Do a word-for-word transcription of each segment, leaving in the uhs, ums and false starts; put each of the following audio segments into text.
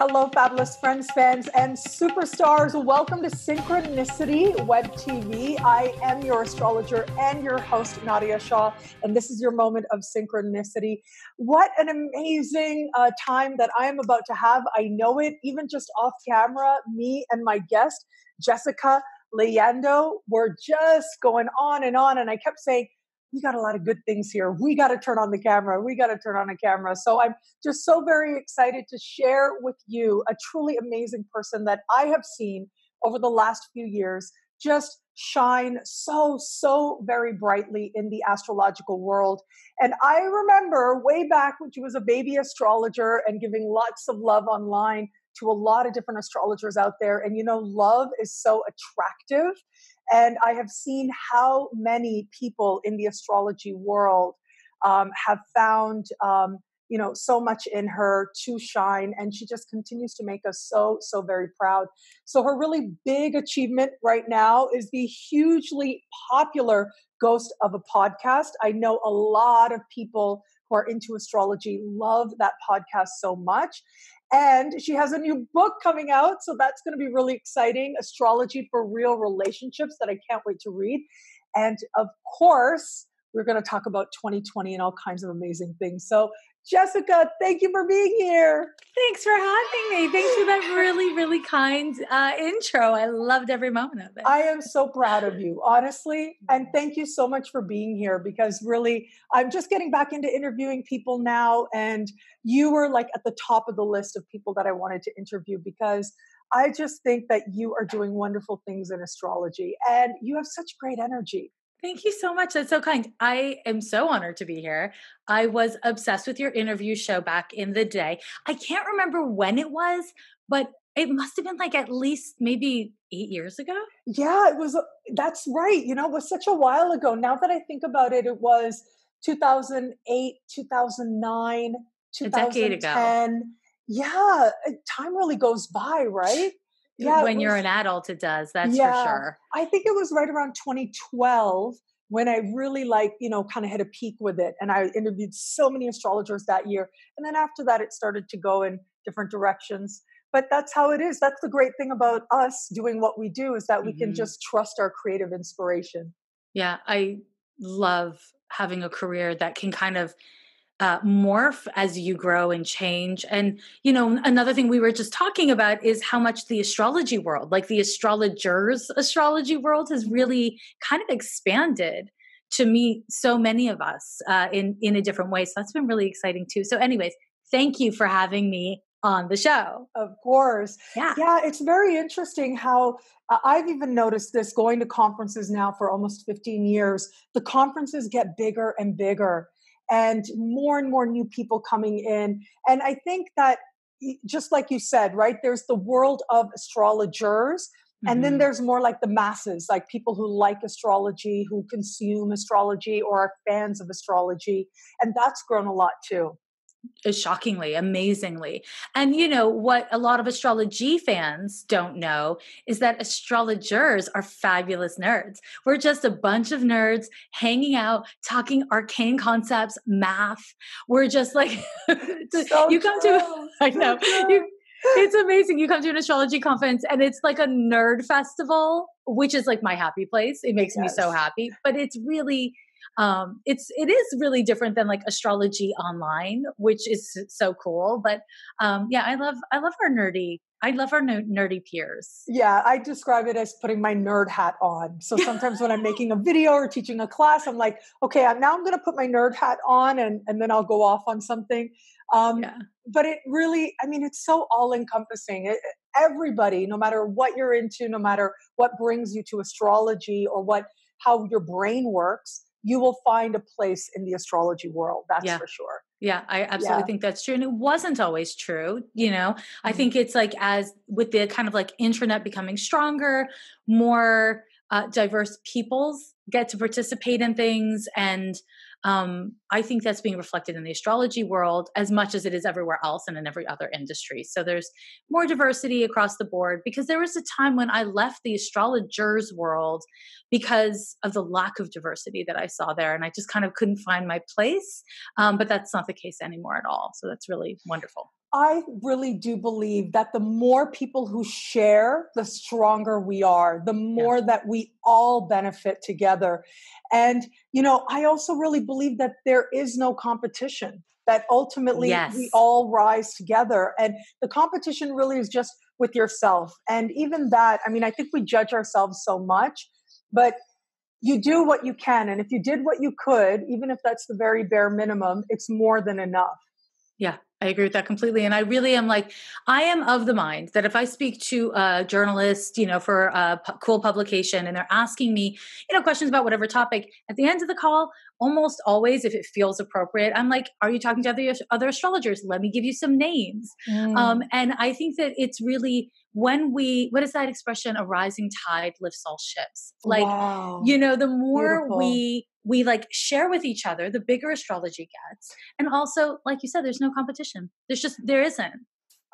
Hello, fabulous friends, fans, and superstars. Welcome to Synchronicity Web T V. I am your astrologer and your host, Nadia Shaw, and this is your moment of synchronicity. What an amazing uh, time that I am about to have. I know it, even just off camera, me and my guest, Jessica Lanyadoo, were just going on and on, and I kept saying, we got a lot of good things here. We got to turn on the camera. We got to turn on a camera. So I'm just so very excited to share with you a truly amazing person that I have seen over the last few years just shine so, so very brightly in the astrological world. And I remember way back when she was a baby astrologer and giving lots of love online to a lot of different astrologers out there. And you know, love is so attractive. And I have seen how many people in the astrology world um, have found, um, you know, so much in her to shine. And she just continues to make us so, so very proud. So her really big achievement right now is the hugely popular Ghost of a Podcast. I know a lot of people who are into astrology love that podcast so much. And she has a new book coming out, so that's going to be really exciting, Astrology for Real Relationships, that I can't wait to read. And of course, we're going to talk about twenty twenty and all kinds of amazing things. So Jessica, thank you for being here. Thanks for having me. Thanks for that really, really kind uh, intro. I loved every moment of it. I am so proud of you, honestly. And thank you so much for being here, because really, I'm just getting back into interviewing people now. And you were like at the top of the list of people that I wanted to interview, because I just think that you are doing wonderful things in astrology and you have such great energy. Thank you so much. That's so kind. I am so honored to be here. I was obsessed with your interview show back in the day. I can't remember when it was, but it must have been like at least maybe eight years ago. Yeah, it was. That's right. You know, it was such a while ago. Now that I think about it, it was two thousand eight, two thousand nine, two thousand ten. A decade ago. Yeah, time really goes by, right? Yeah, when was, you're an adult, it does. That's yeah, for sure. I think it was right around twenty twelve when I really like, you know, kind of hit a peak with it. And I interviewed so many astrologers that year. And then after that, it started to go in different directions. But that's how it is. That's the great thing about us doing what we do, is that we mm-hmm. can just trust our creative inspiration. Yeah, I love having a career that can kind of Uh, morph as you grow and change. And, you know, another thing we were just talking about is how much the astrology world, like the astrologers' astrology world, has really kind of expanded to meet so many of us uh, in, in a different way. So that's been really exciting too. So anyways, thank you for having me on the show. Of course. Yeah. Yeah. It's very interesting how uh, I've even noticed this going to conferences now for almost fifteen years, the conferences get bigger and bigger, and more and more new people coming in. And I think that, just like you said, right, there's the world of astrologers, mm-hmm. and then there's more like the masses, like people who like astrology, who consume astrology, or are fans of astrology. And that's grown a lot too. Shockingly, amazingly. And you know, what a lot of astrology fans don't know is that astrologers are fabulous nerds. We're just a bunch of nerds hanging out, talking arcane concepts, math. We're just like, so you come true. to, I know, so you, it's amazing. You come to an astrology conference and it's like a nerd festival, which is like my happy place. It makes yes. me so happy, but it's really Um, it's, it is really different than like astrology online, which is so cool. But, um, yeah, I love, I love our nerdy, I love our nerdy peers. Yeah. I describe it as putting my nerd hat on. So sometimes when I'm making a video or teaching a class, I'm like, okay, I'm, now I'm going to put my nerd hat on and, and then I'll go off on something. Um, yeah. But it really, I mean, it's so all encompassing. It, everybody, no matter what you're into, no matter what brings you to astrology or what, how your brain works, you will find a place in the astrology world. That's yeah. for sure. Yeah, I absolutely yeah. think that's true. And it wasn't always true. You know, I think it's like, as with the kind of like internet becoming stronger, more uh, diverse peoples get to participate in things. And um, I think that's being reflected in the astrology world as much as it is everywhere else and in every other industry. So there's more diversity across the board, because there was a time when I left the astrologers world because of the lack of diversity that I saw there. And I just kind of couldn't find my place. Um, but that's not the case anymore at all. So that's really wonderful. I really do believe that the more people who share, the stronger we are, the more yeah. that we all benefit together. And, you know, I also really believe that there is no competition, that ultimately yes. we all rise together. And the competition really is just with yourself. And even that, I mean, I think we judge ourselves so much, but you do what you can. And if you did what you could, even if that's the very bare minimum, it's more than enough. Yeah, I agree with that completely. And I really am like, I am of the mind that if I speak to a journalist, you know, for a p- cool publication, and they're asking me, you know, questions about whatever topic, at the end of the call, almost always, if it feels appropriate, I'm like, are you talking to other, other astrologers? Let me give you some names. Mm. Um, and I think that it's really, when we, what is that expression? A rising tide lifts all ships. Like, wow. you know, the more Beautiful. we, we like share with each other, the bigger astrology gets. And also, like you said, there's no competition. There's just, there isn't.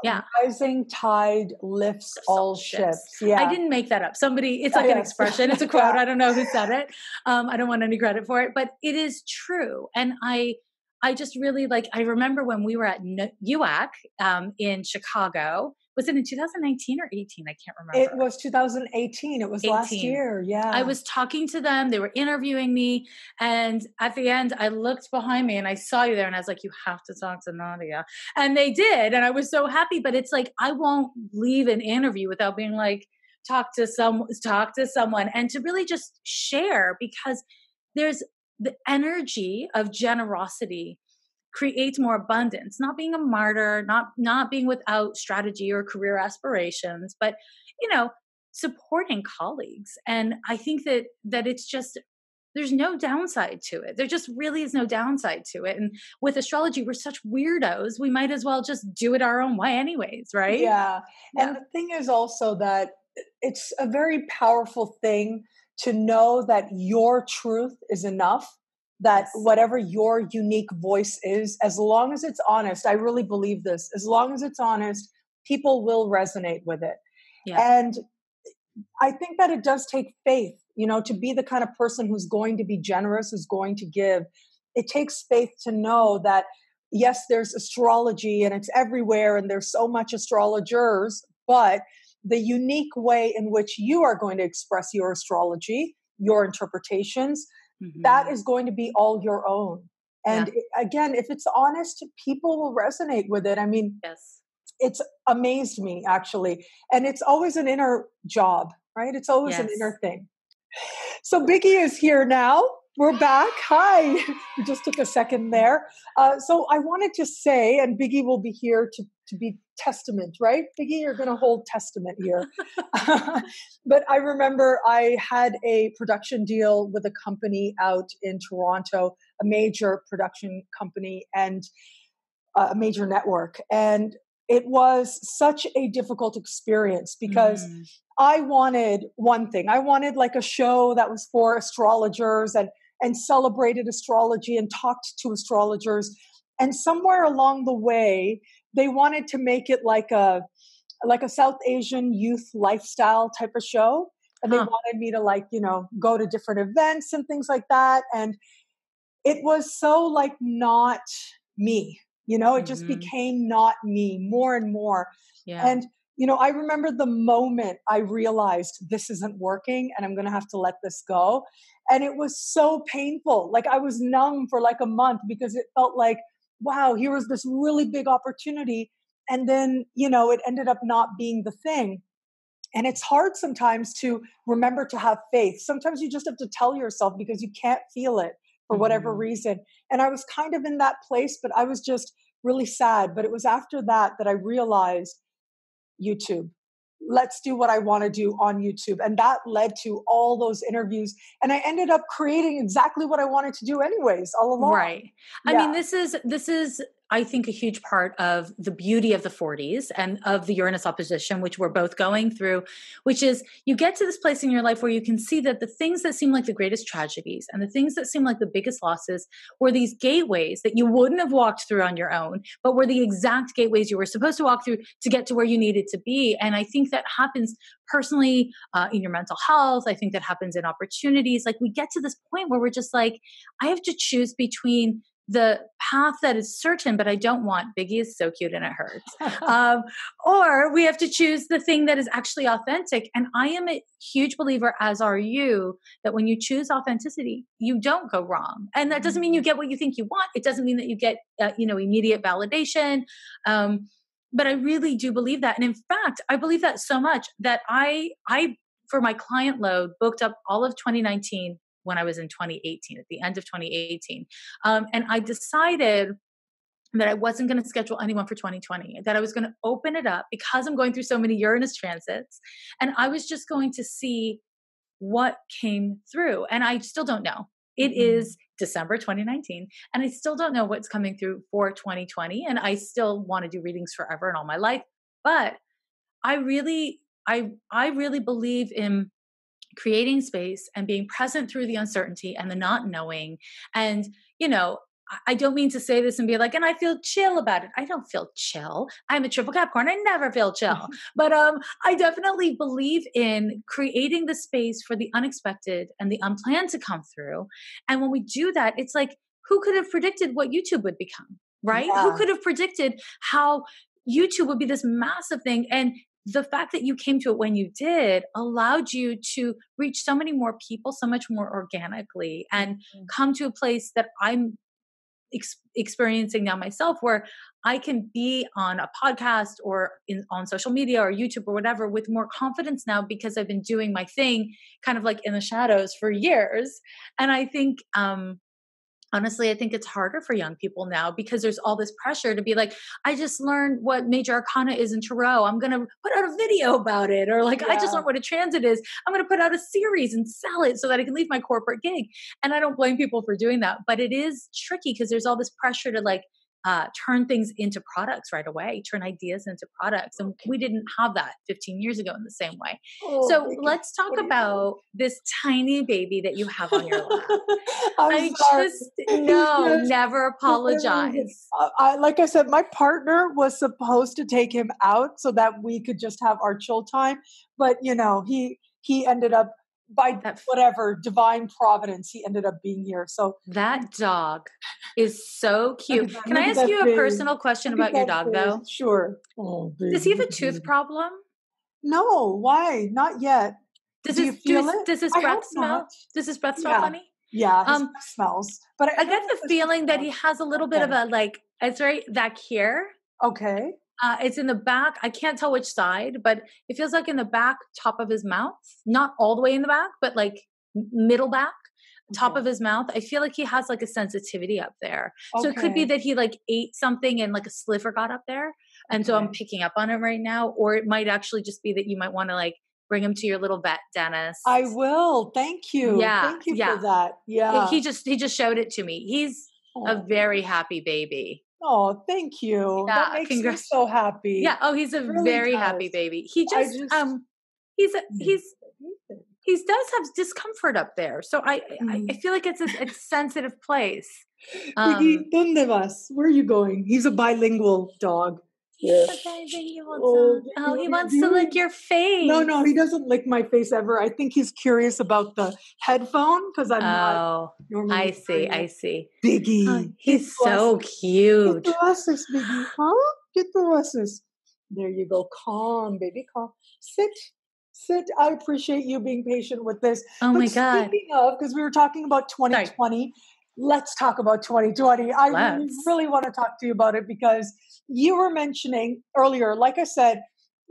Yeah. Rising tide lifts all ships. Yeah. I didn't make that up. Somebody, it's like oh, yes. an expression. It's a quote. yeah. I don't know who said it. Um, I don't want any credit for it, but it is true. And I, I just really like, I remember when we were at U A C um, in Chicago. Was it in two thousand nineteen or eighteen? I can't remember. It was two thousand eighteen. It was eighteen. Last year. Yeah. I was talking to them. They were interviewing me. And at the end, I looked behind me and I saw you there. And I was like, you have to talk to Nadia. And they did. And I was so happy. But it's like, I won't leave an interview without being like, talk to some, talk to someone. And to really just share, because there's the energy of generosity creates more abundance, not being a martyr, not, not being without strategy or career aspirations, but, you know, supporting colleagues. And I think that, that it's just, there's no downside to it. There just really is no downside to it. And with astrology, we're such weirdos. We might as well just do it our own way anyways. Right. Yeah. And yeah. the thing is also that it's a very powerful thing to know that your truth is enough. That whatever your unique voice is, as long as it's honest, I really believe this, as long as it's honest, people will resonate with it. Yeah. And I think that it does take faith, you know, to be the kind of person who's going to be generous, who's going to give. It takes faith to know that, yes, there's astrology and it's everywhere and there's so much astrologers, but the unique way in which you are going to express your astrology, your interpretations, Mm-hmm. that is going to be all your own. And yeah. it, again, if it's honest, people will resonate with it. I mean, yes. it's amazed me actually. And it's always an inner job, right? It's always yes. an inner thing. So Biggie is here now. We're back. Hi. We just took a second there. Uh, so I wanted to say, and Biggie will be here to, to be testament, right? Biggie, you're going to hold testament here. But I remember I had a production deal with a company out in Toronto, a major production company and uh, a major network. And it was such a difficult experience because mm. I wanted one thing. I wanted like a show that was for astrologers and and celebrated astrology and talked to astrologers. And somewhere along the way, they wanted to make it like a like a South Asian youth lifestyle type of show. And they huh. wanted me to like, you know, go to different events and things like that. And it was so like not me, you know, it mm-hmm. just became not me more and more. Yeah. And, you know, I remember the moment I realized this isn't working and I'm going to have to let this go. And it was so painful. Like I was numb for like a month because it felt like, wow, here was this really big opportunity. And then, you know, it ended up not being the thing. And it's hard sometimes to remember to have faith. Sometimes you just have to tell yourself because you can't feel it for whatever mm-hmm. reason. And I was kind of in that place, but I was just really sad. But it was after that that I realized YouTube. Let's do what I want to do on YouTube. And that led to all those interviews. And I ended up creating exactly what I wanted to do anyways, all along. Right. I yeah. mean, this is, this is, I think, a huge part of the beauty of the forties and of the Uranus opposition, which we're both going through, which is you get to this place in your life where you can see that the things that seem like the greatest tragedies and the things that seem like the biggest losses were these gateways that you wouldn't have walked through on your own, but were the exact gateways you were supposed to walk through to get to where you needed to be. And I think that happens personally uh, in your mental health. I think that happens in opportunities. Like we get to this point where we're just like, I have to choose between the path that is certain, but I don't want. Biggie is so cute and it hurts. um, or we have to choose the thing that is actually authentic. And I am a huge believer, as are you, that when you choose authenticity, you don't go wrong. And that doesn't mean you get what you think you want. It doesn't mean that you get, uh, you know, immediate validation. Um, but I really do believe that. And in fact, I believe that so much that I, I, for my client load, booked up all of twenty nineteen when I was in twenty eighteen, at the end of twenty eighteen. Um, and I decided that I wasn't going to schedule anyone for twenty twenty, that I was going to open it up because I'm going through so many Uranus transits. And I was just going to see what came through. And I still don't know. It is December twenty nineteen. And I still don't know what's coming through for twenty twenty. And I still want to do readings forever and all my life. But I really, I, I really believe in creating space and being present through the uncertainty and the not knowing. And, you know, I don't mean to say this and be like, and I feel chill about it. I don't feel chill. I'm a triple Capricorn. I never feel chill. But um, I definitely believe in creating the space for the unexpected and the unplanned to come through. And when we do that, it's like, who could have predicted what YouTube would become, right? Yeah. Who could have predicted how YouTube would be this massive thing? And the fact that you came to it when you did allowed you to reach so many more people, so much more organically, and mm-hmm. come to a place that I'm ex- experiencing now myself, where I can be on a podcast or in, on social media or YouTube or whatever with more confidence now, because I've been doing my thing kind of like in the shadows for years. And I think, um, honestly, I think it's harder for young people now because there's all this pressure to be like, I just learned what major arcana is in tarot. I'm going to put out a video about it. Or like, yeah. I just learned what a transit is. I'm going to put out a series and sell it so that I can leave my corporate gig. And I don't blame people for doing that, but it is tricky because there's all this pressure to like uh, turn things into products right away, turn ideas into products. And we didn't have that fifteen years ago in the same way. Oh, so let's talk about this tiny baby that you have on your lap. I sorry. just no, never apologize. I, I, like I said, my partner was supposed to take him out so that we could just have our chill time, but you know, he he ended up by that, whatever divine providence, he ended up being here. So that dog is so cute. That, Can I ask you a baby. personal question look about your dog, baby. though? Sure. Oh, baby. Does he have a tooth problem? No. Why? Not yet. Does do his do his, does his breath smell? Not. Does his breath smell yeah. funny? Yeah, his um, smells. But I, I get the feeling that he has a little bit okay. of a, like, it's right back here. Okay. Uh, it's in the back. I can't tell which side, but it feels like in the back, top of his mouth, not all the way in the back, but like middle back, okay. top of his mouth. I feel like he has like a sensitivity up there. Okay. So it could be that he like ate something and like a sliver got up there. And okay. so I'm picking up on it right now. Or it might actually just be that you might want to like bring him to your little vet dentist. I will. Thank you. Yeah. Thank you yeah. for that. Yeah. He just, he just showed it to me. He's oh. a very happy baby. Oh, thank you. Yeah, that makes congrats. me so happy. Yeah. Oh, he's a really very does. happy baby. He just, just um, he's, a, he's, he does have discomfort up there. So I, mm. I feel like it's a, it's a sensitive place. Um, Where are you going? He's a bilingual dog. Yeah. Okay, he oh, oh, he wants to lick your face. No, no, he doesn't lick my face ever. I think he's curious about the headphone because I'm oh, not. Oh, I see, I see. Biggie. Oh, he's Get so us. cute. Get to us, Biggie. Huh? Get to us. There you go. Calm, baby. Calm. Sit. Sit. I appreciate you being patient with this. Oh, but my God. Speaking of, because we were talking about twenty twenty. Sorry. Let's talk about twenty twenty. I really, really want to talk to you about it because you were mentioning earlier, like I said,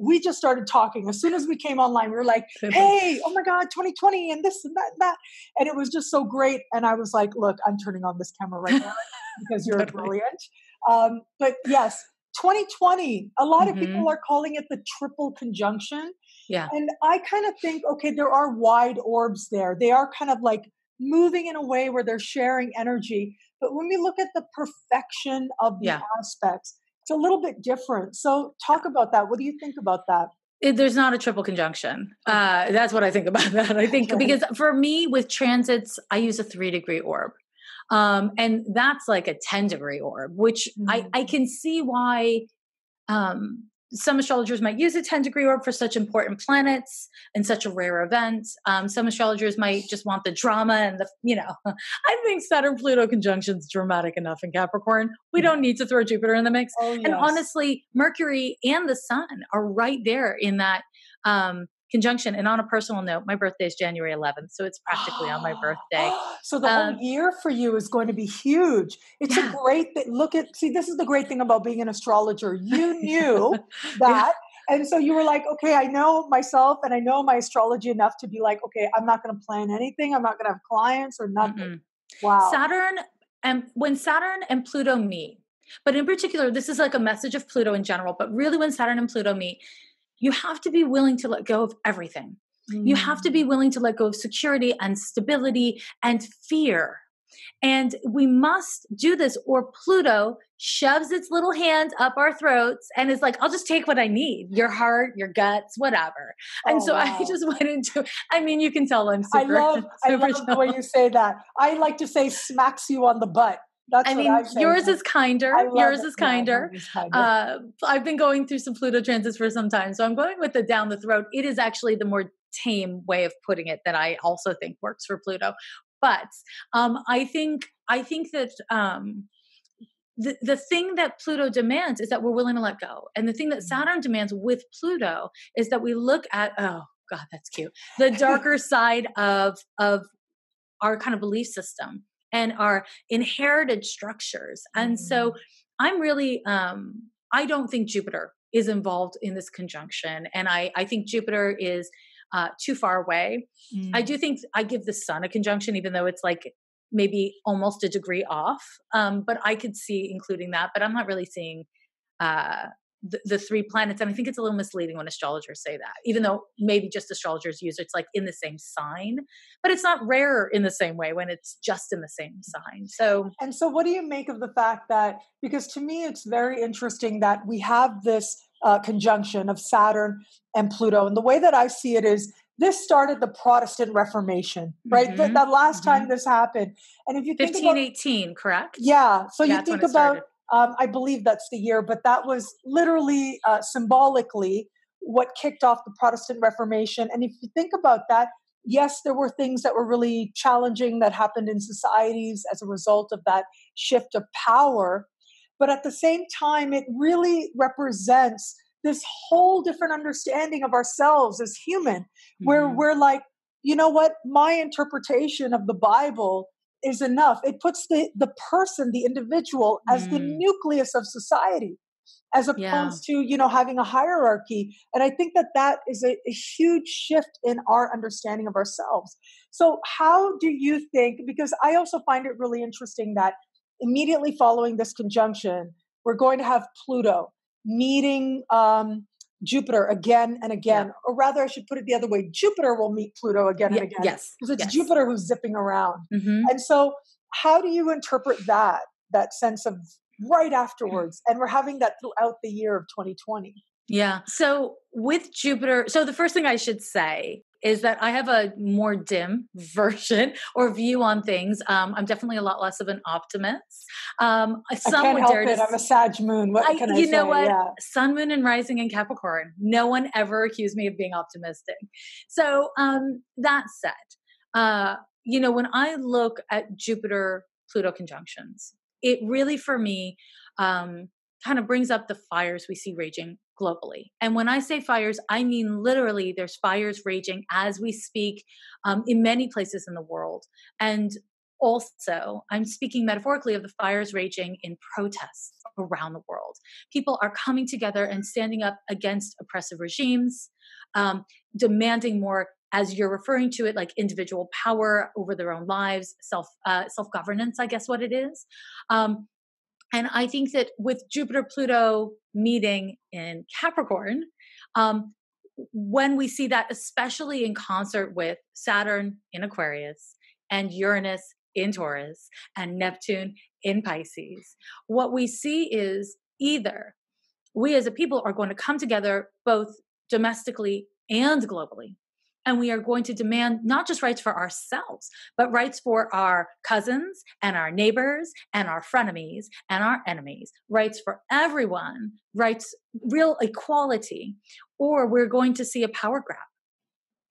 we just started talking. As soon as we came online, we were like, hey, oh my God, twenty twenty and this and that and that. And it was just so great. And I was like, look, I'm turning on this camera right now because you're brilliant. Um, but yes, twenty twenty, a lot mm-hmm. of people are calling it the triple conjunction. Yeah. And I kind of think, okay, there are wide orbs there. They are kind of like moving in a way where they're sharing energy. But when we look at the perfection of the yeah. aspects, it's a little bit different. So talk about that. What do you think about that? It, there's not a triple conjunction. Uh, that's what I think about that. I think okay. because for me with transits, I use a three degree orb. Um, and that's like a ten degree orb, which mm-hmm. I, I can see why um, some astrologers might use a ten degree orb for such important planets and such a rare event. Um, some astrologers might just want the drama and the, you know, I think Saturn Pluto conjunction's dramatic enough in Capricorn. We don't need to throw Jupiter in the mix. Oh, yes. And honestly, Mercury and the sun are right there in that um, conjunction. And on a personal note, my birthday is January eleventh. So it's practically on my birthday. So the um, whole year for you is going to be huge. It's yeah. a great thing. Look at, see, this is the great thing about being an astrologer. You knew that. Yeah. And so you were like, okay, I know myself and I know my astrology enough to be like, okay, I'm not going to plan anything. I'm not going to have clients or nothing. Mm-hmm. Wow. Saturn and when Saturn and Pluto meet, but in particular, this is like a message of Pluto in general, but really when Saturn and Pluto meet, you have to be willing to let go of everything. Mm. You have to be willing to let go of security and stability and fear. And we must do this or Pluto shoves its little hand up our throats and is like, I'll just take what I need. Your heart, your guts, whatever. And oh, so wow. I just went into, I mean, you can tell I'm super. I love, super I love the way you say that. I like to say smacks you on the butt. That's I mean, I yours is kinder. Yours is kinder. is kinder. Uh, I've been going through some Pluto transits for some time, so I'm going with the down the throat. It is actually the more tame way of putting it that I also think works for Pluto. But um, I think I think that um, the the thing that Pluto demands is that we're willing to let go, and the thing that Saturn demands with Pluto is that we look at oh God, that's cute, the darker side of of our kind of belief system and our inherited structures. And so I'm really, um, I don't think Jupiter is involved in this conjunction. And I, I think Jupiter is uh, too far away. Mm. I do think I give the sun a conjunction, even though it's like maybe almost a degree off. Um, but I could see including that, but I'm not really seeing uh, the, the three planets. And I think it's a little misleading when astrologers say that, even though maybe just astrologers use it, it's like in the same sign, but it's not rare in the same way when it's just in the same sign. So, and so what do you make of the fact that, because to me, it's very interesting that we have this uh, conjunction of Saturn and Pluto. And the way that I see it is this started the Protestant Reformation, right? Mm-hmm. That, that last mm-hmm. time this happened. And if you think fifteen eighteen, about, correct? Yeah. So that's you think about, Um, I believe that's the year, but that was literally uh, symbolically what kicked off the Protestant Reformation. And if you think about that, yes, there were things that were really challenging that happened in societies as a result of that shift of power. But at the same time, it really represents this whole different understanding of ourselves as human, mm-hmm. where we're like, you know what, my interpretation of the Bible is enough. It puts the, the person, the individual, as mm. the nucleus of society, as opposed yeah. to, you know, having a hierarchy. And I think that that is a, a huge shift in our understanding of ourselves. So how do you think, because I also find it really interesting that immediately following this conjunction, we're going to have Pluto meeting um, Jupiter again and again, yeah. or rather I should put it the other way. Jupiter will meet Pluto again yeah, and again. Yes. Because it's yes. Jupiter who's zipping around. Mm-hmm. And so how do you interpret that, that sense of right afterwards? Mm-hmm. And we're having that throughout the year of twenty twenty. Yeah. So with Jupiter, so the first thing I should say is that I have a more dim version or view on things. Um, I'm definitely a lot less of an optimist. Um, some I can't would help dare it. To... I'm a Sag moon. What I, can I you say? You know what? Yeah. Sun, moon, and rising in Capricorn. No one ever accused me of being optimistic. So um, that said, uh, you know, when I look at Jupiter-Pluto conjunctions, it really, for me, um, kind of brings up the fires we see raging globally. And when I say fires, I mean literally there's fires raging as we speak um, in many places in the world. And also, I'm speaking metaphorically of the fires raging in protests around the world. People are coming together and standing up against oppressive regimes, um, demanding more, as you're referring to it, like individual power over their own lives, self, uh, self-governance, I guess what it is. Um, And I think that with Jupiter-Pluto meeting in Capricorn, um, when we see that, especially in concert with Saturn in Aquarius and Uranus in Taurus and Neptune in Pisces, what we see is either we as a people are going to come together both domestically and globally And we are going to demand not just rights for ourselves, but rights for our cousins and our neighbors and our frenemies and our enemies, rights for everyone, rights, real equality, or we're going to see a power grab.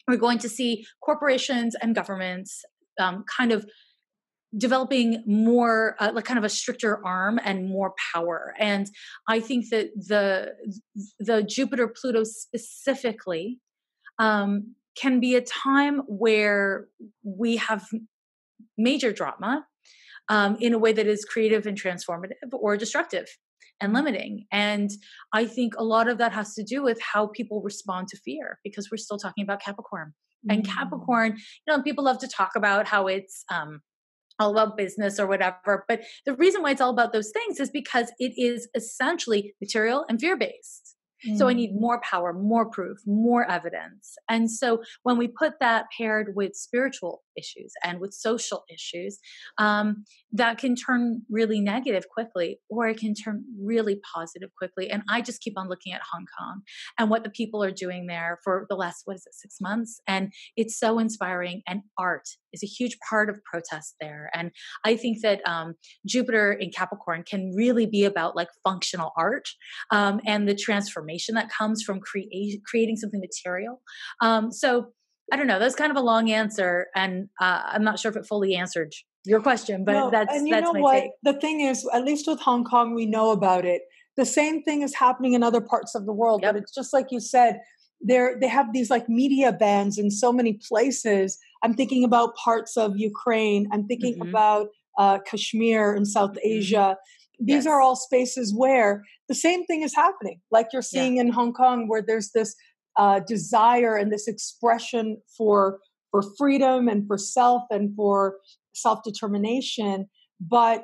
We're going to see corporations and governments um, kind of developing more, uh, like kind of a stricter arm and more power. And I think that the, the Jupiter-Pluto specifically um, can be a time where we have major drama um, in a way that is creative and transformative or destructive and limiting. And I think a lot of that has to do with how people respond to fear, because we're still talking about Capricorn. Mm. And Capricorn, you know, people love to talk about how it's um, all about business or whatever. But the reason why it's all about those things is because it is essentially material and fear-based. Mm. So I need more power, more proof, more evidence. And so when we put that paired with spiritual issues and with social issues, um, that can turn really negative quickly, or it can turn really positive quickly. And I just keep on looking at Hong Kong and what the people are doing there for the last, what is it, six months. And it's so inspiring. And art is a huge part of protest there. And I think that um, Jupiter in Capricorn can really be about like functional art um, and the transformation that comes from create, creating something material. Um, so I don't know. That's kind of a long answer, and uh, I'm not sure if it fully answered your question. But no, that's and you that's know my what take. The thing is, at least with Hong Kong, we know about it. The same thing is happening in other parts of the world, yep. But it's just like you said. There, they have these like media bans in so many places. I'm thinking about parts of Ukraine. I'm thinking mm-hmm. about uh, Kashmir in South mm-hmm. Asia. These yes. are all spaces where the same thing is happening, like you're seeing yeah. in Hong Kong, where there's this. Uh, desire and this expression for for freedom and for self and for self-determination. But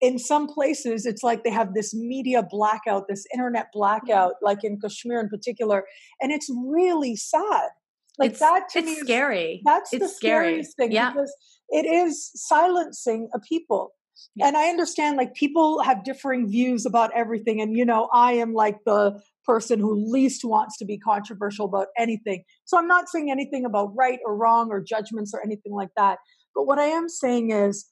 in some places, it's like they have this media blackout, this internet blackout, like in Kashmir in particular. And it's really sad. Like it's, that to it's me, scary. That's it's the scariest scary. thing yeah. because it is silencing a people. Yes. And I understand like people have differing views about everything. And, you know, I am like the person who least wants to be controversial about anything. So I'm not saying anything about right or wrong or judgments or anything like that. But what I am saying is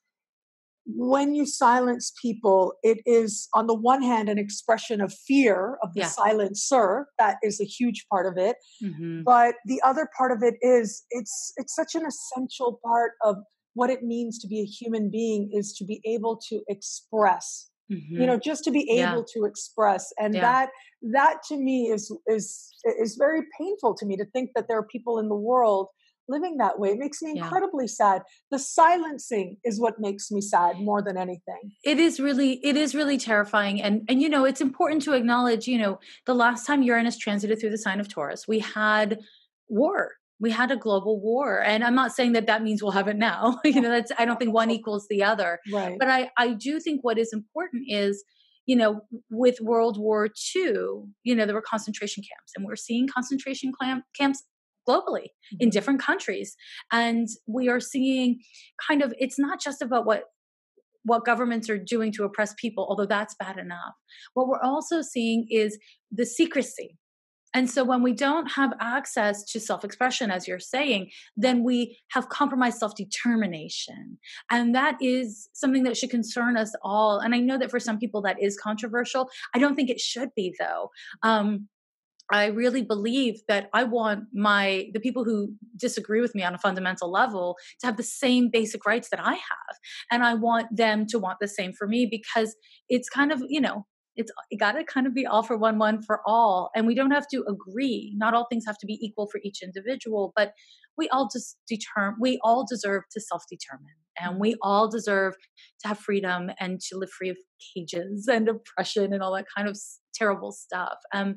when you silence people, it is on the one hand, an expression of fear of the yeah. silencer. That is a huge part of it. Mm-hmm. But the other part of it is it's, it's such an essential part of what it means to be a human being is to be able to express, mm-hmm. you know, just to be able yeah. to express. And yeah. that, that to me is, is, is very painful to me to think that there are people in the world living that way. It makes me incredibly yeah. sad. The silencing is what makes me sad more than anything. It is really, it is really terrifying. And, and, you know, it's important to acknowledge, you know, the last time Uranus transited through the sign of Taurus, we had war. We had a global war. And I'm not saying that that means we'll have it now. you know, that's, I don't think one equals the other. Right. But I, I do think what is important is, you know, with World War Two, you know, there were concentration camps, and we're seeing concentration camps globally mm-hmm. in different countries. And we are seeing kind of, it's not just about what, what governments are doing to oppress people, although that's bad enough. What we're also seeing is the secrecy. And so when we don't have access to self-expression, as you're saying, then we have compromised self-determination. And that is something that should concern us all. And I know that for some people that is controversial. I don't think it should be, though. Um, I really believe that I want my the people who disagree with me on a fundamental level to have the same basic rights that I have. And I want them to want the same for me, because it's kind of, you know, It's it got to kind of be all for one, one for all. And we don't have to agree. Not all things have to be equal for each individual, but we all just determine, we all deserve to self-determine, and we all deserve to have freedom and to live free of cages and oppression and all that kind of terrible stuff. Um,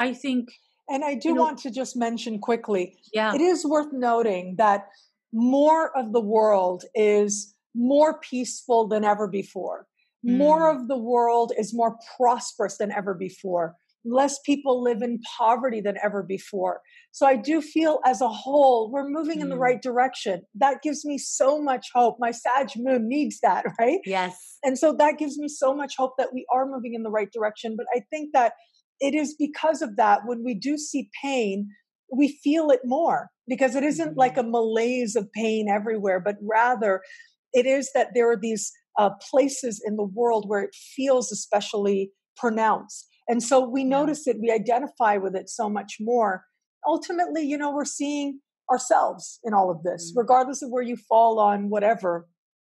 I think. And I do you know, want to just mention quickly, yeah. it is worth noting that more of the world is more peaceful than ever before. More of the world is more prosperous than ever before. Less people live in poverty than ever before. So I do feel as a whole, we're moving mm. in the right direction. That gives me so much hope. My Sag moon needs that, right? Yes. And so that gives me so much hope that we are moving in the right direction. But I think that it is because of that, when we do see pain, we feel it more. because it isn't like a malaise of pain everywhere, but rather it is that there are these uh, places in the world where it feels especially pronounced. And so we notice it, we identify with it so much more. Ultimately, you know, we're seeing ourselves in all of this, regardless of where you fall on whatever.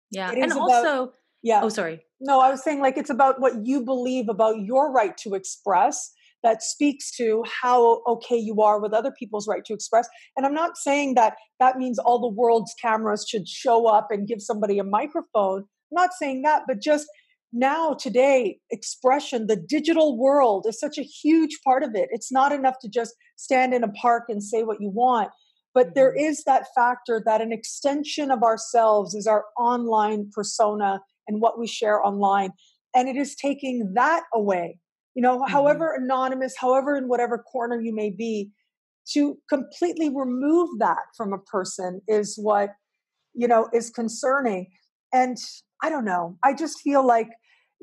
Yeah. It is and about, also, yeah. Oh, sorry. No, I was saying like, it's about what you believe about your right to express that speaks to how okay you are with other people's right to express. And I'm not saying that that means all the world's cameras should show up and give somebody a microphone. I'm not saying that, but just now, today, expression, the digital world is such a huge part of it. It's not enough to just stand in a park and say what you want. But mm-hmm. there is that factor that an extension of ourselves is our online persona and what we share online. And it is taking that away, you know, mm-hmm. however anonymous, however in whatever corner you may be, to completely remove that from a person is what, you know, is concerning. And I don't know, I just feel like,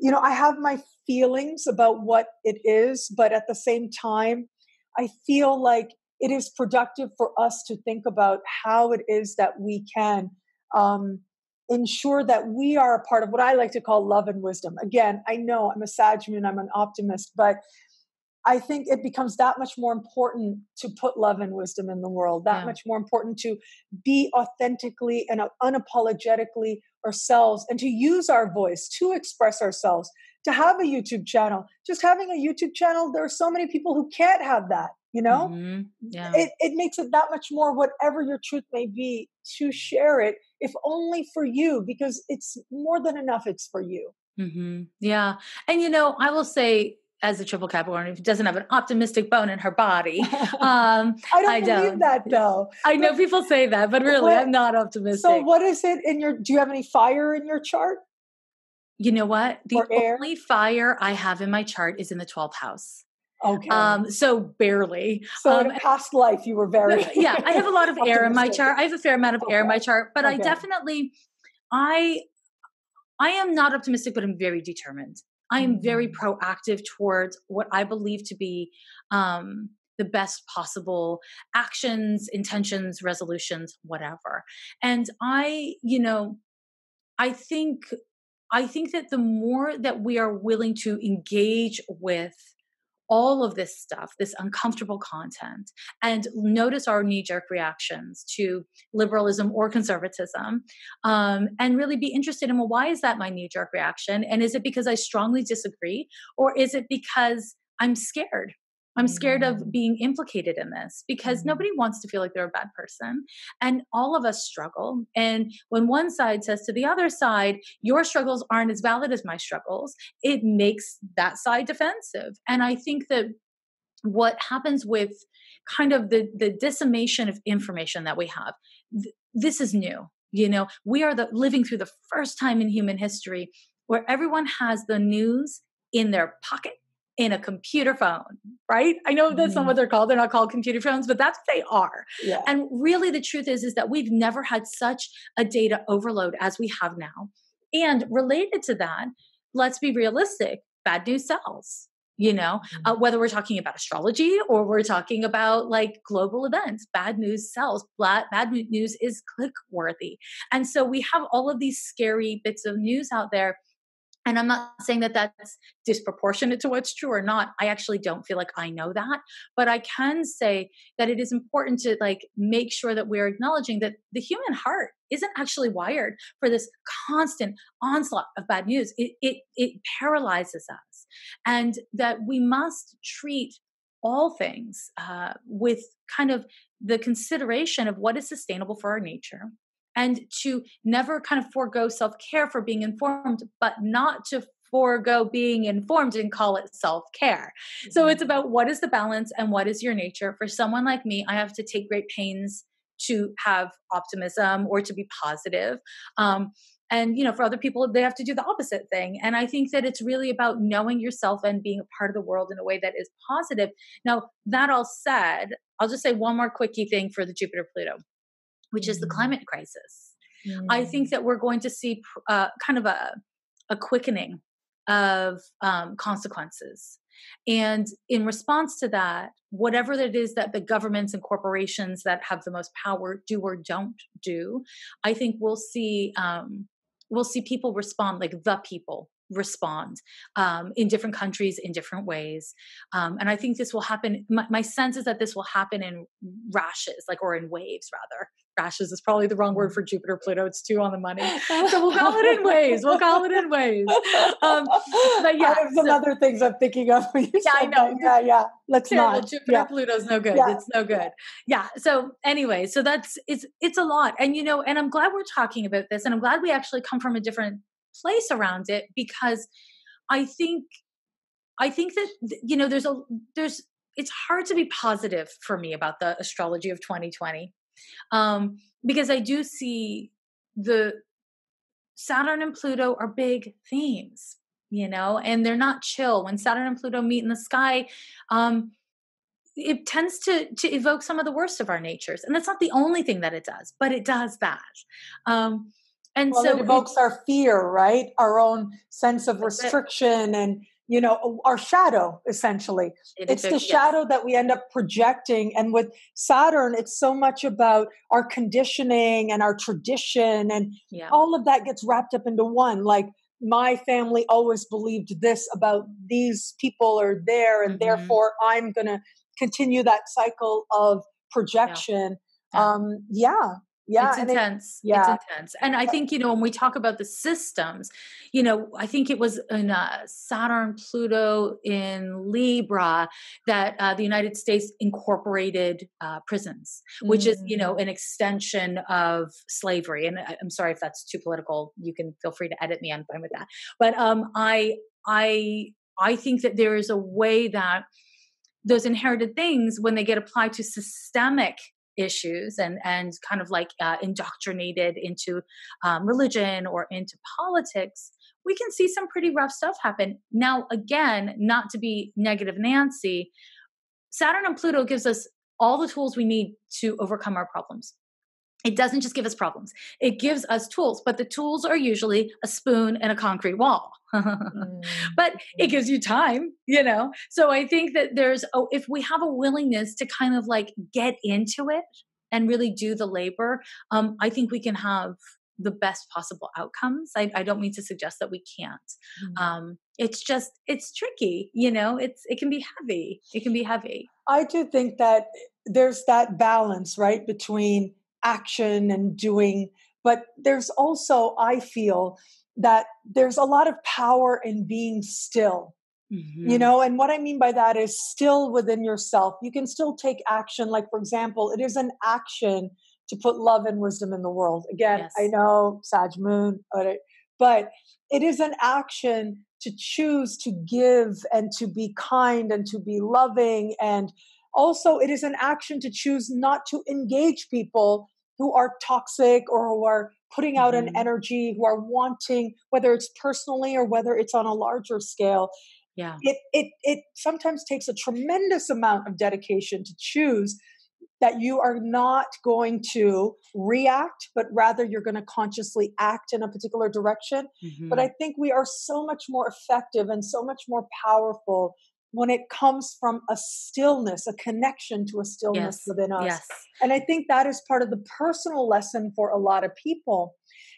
you know, I have my feelings about what it is, but at the same time, I feel like it is productive for us to think about how it is that we can um, ensure that we are a part of what I like to call love and wisdom. Again, I know I'm a Sag moon, I'm an optimist, but I think it becomes that much more important to put love and wisdom in the world, that yeah. much more important to be authentically and unapologetically ourselves and to use our voice to express ourselves, to have a YouTube channel. Just having a YouTube channel, there are so many people who can't have that, you know? Mm-hmm. Yeah. It, it makes it that much more, whatever your truth may be, to share it, if only for you, because it's more than enough, it's for you. Mm-hmm. Yeah. And, you know, I will say, as a triple Capricorn, who doesn't have an optimistic bone in her body. Um, I don't I believe don't. that though. I know people say that, but really what, I'm not optimistic. So what is it in your, do you have any fire in your chart? You know what? The or only air? fire I have in my chart is in the twelfth house. Okay. Um, so barely. So um, in a past life, you were very. Yeah. I have a lot of air in my chart. I have a fair amount of okay. air in my chart, but okay. I definitely, I, I am not optimistic, but I'm very determined. I am very proactive towards what I believe to be um, the best possible actions, intentions, resolutions, whatever. And I, you know, I think, I think that the more that we are willing to engage with all of this stuff, this uncomfortable content, and notice our knee-jerk reactions to liberalism or conservatism, um, and really be interested in, well, why is that my knee-jerk reaction? And is it because I strongly disagree? Or is it because I'm scared? I'm scared mm-hmm. of being implicated in this, because mm-hmm. nobody wants to feel like they're a bad person. And all of us struggle. And when one side says to the other side, your struggles aren't as valid as my struggles, it makes that side defensive. And I think that what happens with kind of the, the decimation of information that we have, th- this is new. You know, we are the, living through the first time in human history where everyone has the news in their pocket. In a computer phone, right? I know that's mm. not what they're called. They're not called computer phones, but that's what they are. Yeah. And really the truth is, is that we've never had such a data overload as we have now. And related to that, let's be realistic, bad news sells, you know, mm. uh, whether we're talking about astrology or we're talking about like global events, bad news sells, bad, bad news is click worthy. And so we have all of these scary bits of news out there. And I'm not saying that that's disproportionate to what's true or not. I actually don't feel like I know that, but I can say that it is important to like make sure that we're acknowledging that the human heart isn't actually wired for this constant onslaught of bad news. It it, it paralyzes us, and that we must treat all things uh, with kind of the consideration of what is sustainable for our nature. And to never kind of forego self-care for being informed, but not to forego being informed and call it self-care. So it's about what is the balance and what is your nature. For someone like me, I have to take great pains to have optimism or to be positive. Um, and, you know, for other people, they have to do the opposite thing. And I think that it's really about knowing yourself and being a part of the world in a way that is positive. Now, that all said, I'll just say one more quickie thing for the Jupiter-Pluto, which is the climate crisis. Mm. I think that we're going to see uh, kind of a, a quickening of um, consequences. And in response to that, whatever it is that the governments and corporations that have the most power do or don't do, I think we'll see, um, we'll see people respond, like the people respond um, in different countries, in different ways. Um, and I think this will happen. My, my sense is that this will happen in rashes, like, or in waves rather. Rashes is probably the wrong word for Jupiter, Pluto. It's too on the money. So we'll call it in waves. We'll call it in waves. Um, but yeah, there's some so, other things I'm thinking of. Yeah, I know. Yeah, yeah. Let's terrible. Not. Jupiter, yeah. Pluto's no good. Yeah. It's no good. Yeah. So anyway, so that's, it's, it's a lot. And, you know, and I'm glad we're talking about this, and I'm glad we actually come from a different place around it, because I think, I think that, you know, there's a, there's, it's hard to be positive for me about the astrology of twenty twenty. Um, because I do see the Saturn and Pluto are big themes, you know, and they're not chill. When Saturn and Pluto meet in the sky, um, it tends to, to evoke some of the worst of our natures. And that's not the only thing that it does, but it does that. Um, and well, so it evokes it, our fear, right? Our own sense of restriction it. and, you know, our shadow, essentially. It it's is, the yes. shadow that we end up projecting. And with Saturn, it's so much about our conditioning and our tradition, and yeah. all of that gets wrapped up into one. Like, my family always believed this about these people or there, and mm-hmm. therefore I'm going to continue that cycle of projection. Yeah. Um, yeah. Yeah, it's intense. It, yeah. It's intense. And I think, you know, when we talk about the systems, you know, I think it was in uh, Saturn, Pluto in Libra that uh, the United States incorporated uh, prisons, which mm. is, you know, an extension of slavery. And I, I'm sorry if that's too political. You can feel free to edit me. I'm fine with that. But um, I, I, I think that there is a way that those inherited things, when they get applied to systemic issues and, and kind of like uh, indoctrinated into um, religion or into politics, we can see some pretty rough stuff happen. Now, again, not to be negative Nancy, Saturn and Pluto gives us all the tools we need to overcome our problems. It doesn't just give us problems. It gives us tools, but the tools are usually a spoon and a concrete wall. mm. But it gives you time, you know? So I think that there's, oh, if we have a willingness to kind of like get into it and really do the labor, um, I think we can have the best possible outcomes. I, I don't mean to suggest that we can't. Mm. Um, it's just, it's tricky, you know? It's, it can be heavy. It can be heavy. I do think that there's that balance, right? Between action and doing, but there's also, I feel that there's a lot of power in being still, mm-hmm. you know, and what I mean by that is still within yourself. You can still take action. Like, for example, it is an action to put love and wisdom in the world. Again, yes. I know Sag Moon, but it is an action to choose to give and to be kind and to be loving. And also, it is an action to choose not to engage people who are toxic or who are putting out mm-hmm. an energy, who are wanting, whether it's personally or whether it's on a larger scale. Yeah, it it it sometimes takes a tremendous amount of dedication to choose that you are not going to react, but rather you're going to consciously act in a particular direction. Mm-hmm. But I think we are so much more effective and so much more powerful when it comes from a stillness, a connection to a stillness yes, within us. Yes. And I think that is part of the personal lesson for a lot of people.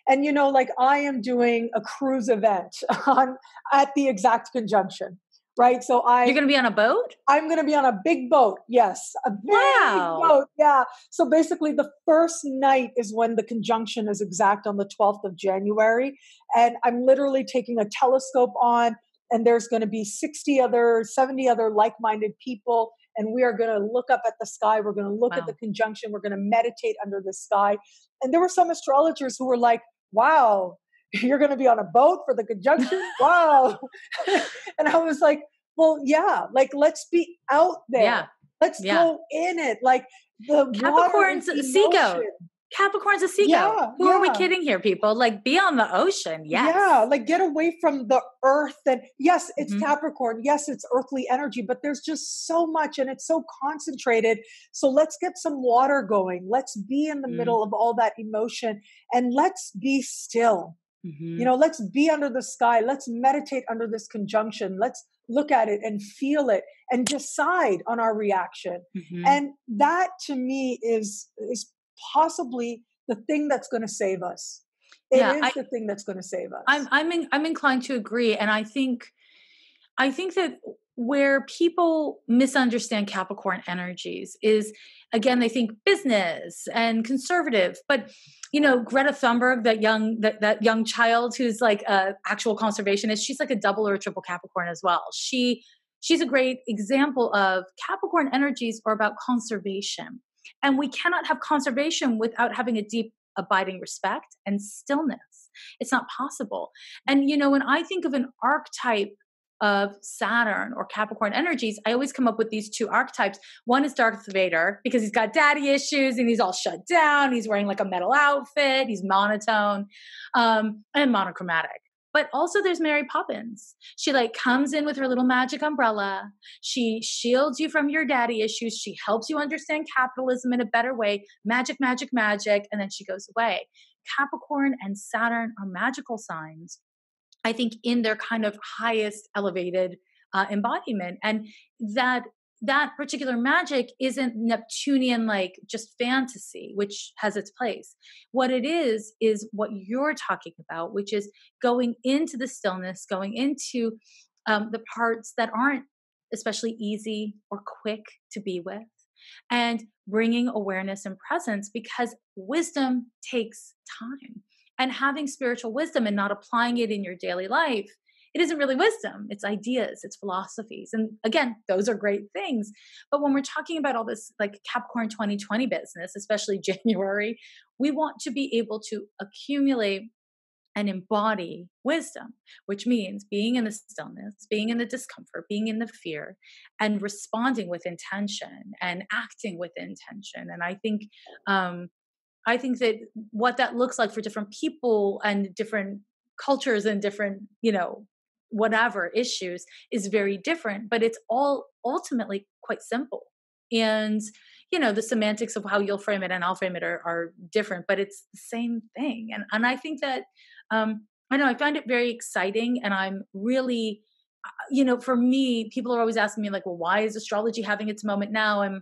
And, you know, like, I am doing a cruise event on, at the exact conjunction, right? So I- You're going to be on a boat? I'm going to be on a big boat. Yes. A big wow. boat. Yeah. So basically the first night is when the conjunction is exact on the twelfth of January. And I'm literally taking a telescope on, and there's going to be sixty other, seventy other like-minded people. And we are going to look up at the sky. We're going to look wow. at the conjunction. We're going to meditate under the sky. And there were some astrologers who were like, wow, you're going to be on a boat for the conjunction? Wow. And I was like, well, yeah, like, let's be out there. Yeah. Let's yeah. go in it. Like, the Capricorn's water is emotion. Capricorn's a seagull. Yeah, Who yeah. are we kidding here, people? Like, be on the ocean. Yes. Yeah. Like, get away from the earth. And yes, it's mm-hmm. Capricorn. Yes, it's earthly energy, but there's just so much and it's so concentrated. So let's get some water going. Let's be in the mm-hmm. middle of all that emotion, and let's be still. Mm-hmm. You know, let's be under the sky. Let's meditate under this conjunction. Let's look at it and feel it and decide on our reaction. Mm-hmm. And that to me is, is possibly the thing that's going to save us. It yeah, is I, the thing that's going to save us. I'm, I'm, in, I'm inclined to agree. And I think, I think that where people misunderstand Capricorn energies is, again, they think business and conservative, but you know, Greta Thunberg, that young, that, that young child who's like a actual conservationist, she's like a double or a triple Capricorn as well. She, she's a great example of Capricorn energies are about conservation, and we cannot have conservation without having a deep abiding respect and stillness. It's not possible. And, you know, when I think of an archetype of Saturn or Capricorn energies, I always come up with these two archetypes. One is Darth Vader, because he's got daddy issues and he's all shut down. He's wearing like a metal outfit. He's monotone um, and monochromatic. But also there's Mary Poppins. She like comes in with her little magic umbrella. She shields you from your daddy issues. She helps you understand capitalism in a better way. Magic, magic, magic. And then she goes away. Capricorn and Saturn are magical signs, I think, in their kind of highest elevated uh, embodiment. And that that particular magic isn't Neptunian, like just fantasy, which has its place. What it is, is what you're talking about, which is going into the stillness, going into um, the parts that aren't especially easy or quick to be with, and bringing awareness and presence, because wisdom takes time. And having spiritual wisdom and not applying it in your daily life, it isn't really wisdom. It's ideas, it's philosophies. And again, those are great things. But when we're talking about all this like Capricorn twenty twenty business, especially January, we want to be able to accumulate and embody wisdom, which means being in the stillness, being in the discomfort, being in the fear, and responding with intention and acting with intention. And I think, um, I think that what that looks like for different people and different cultures and different, you know, whatever issues is very different, but it's all ultimately quite simple. And, you know, the semantics of how you'll frame it and I'll frame it are, are different, but it's the same thing. And, and I think that, um, I know I find it very exciting, and I'm really, you know, for me, people are always asking me like, well, why is astrology having its moment now? And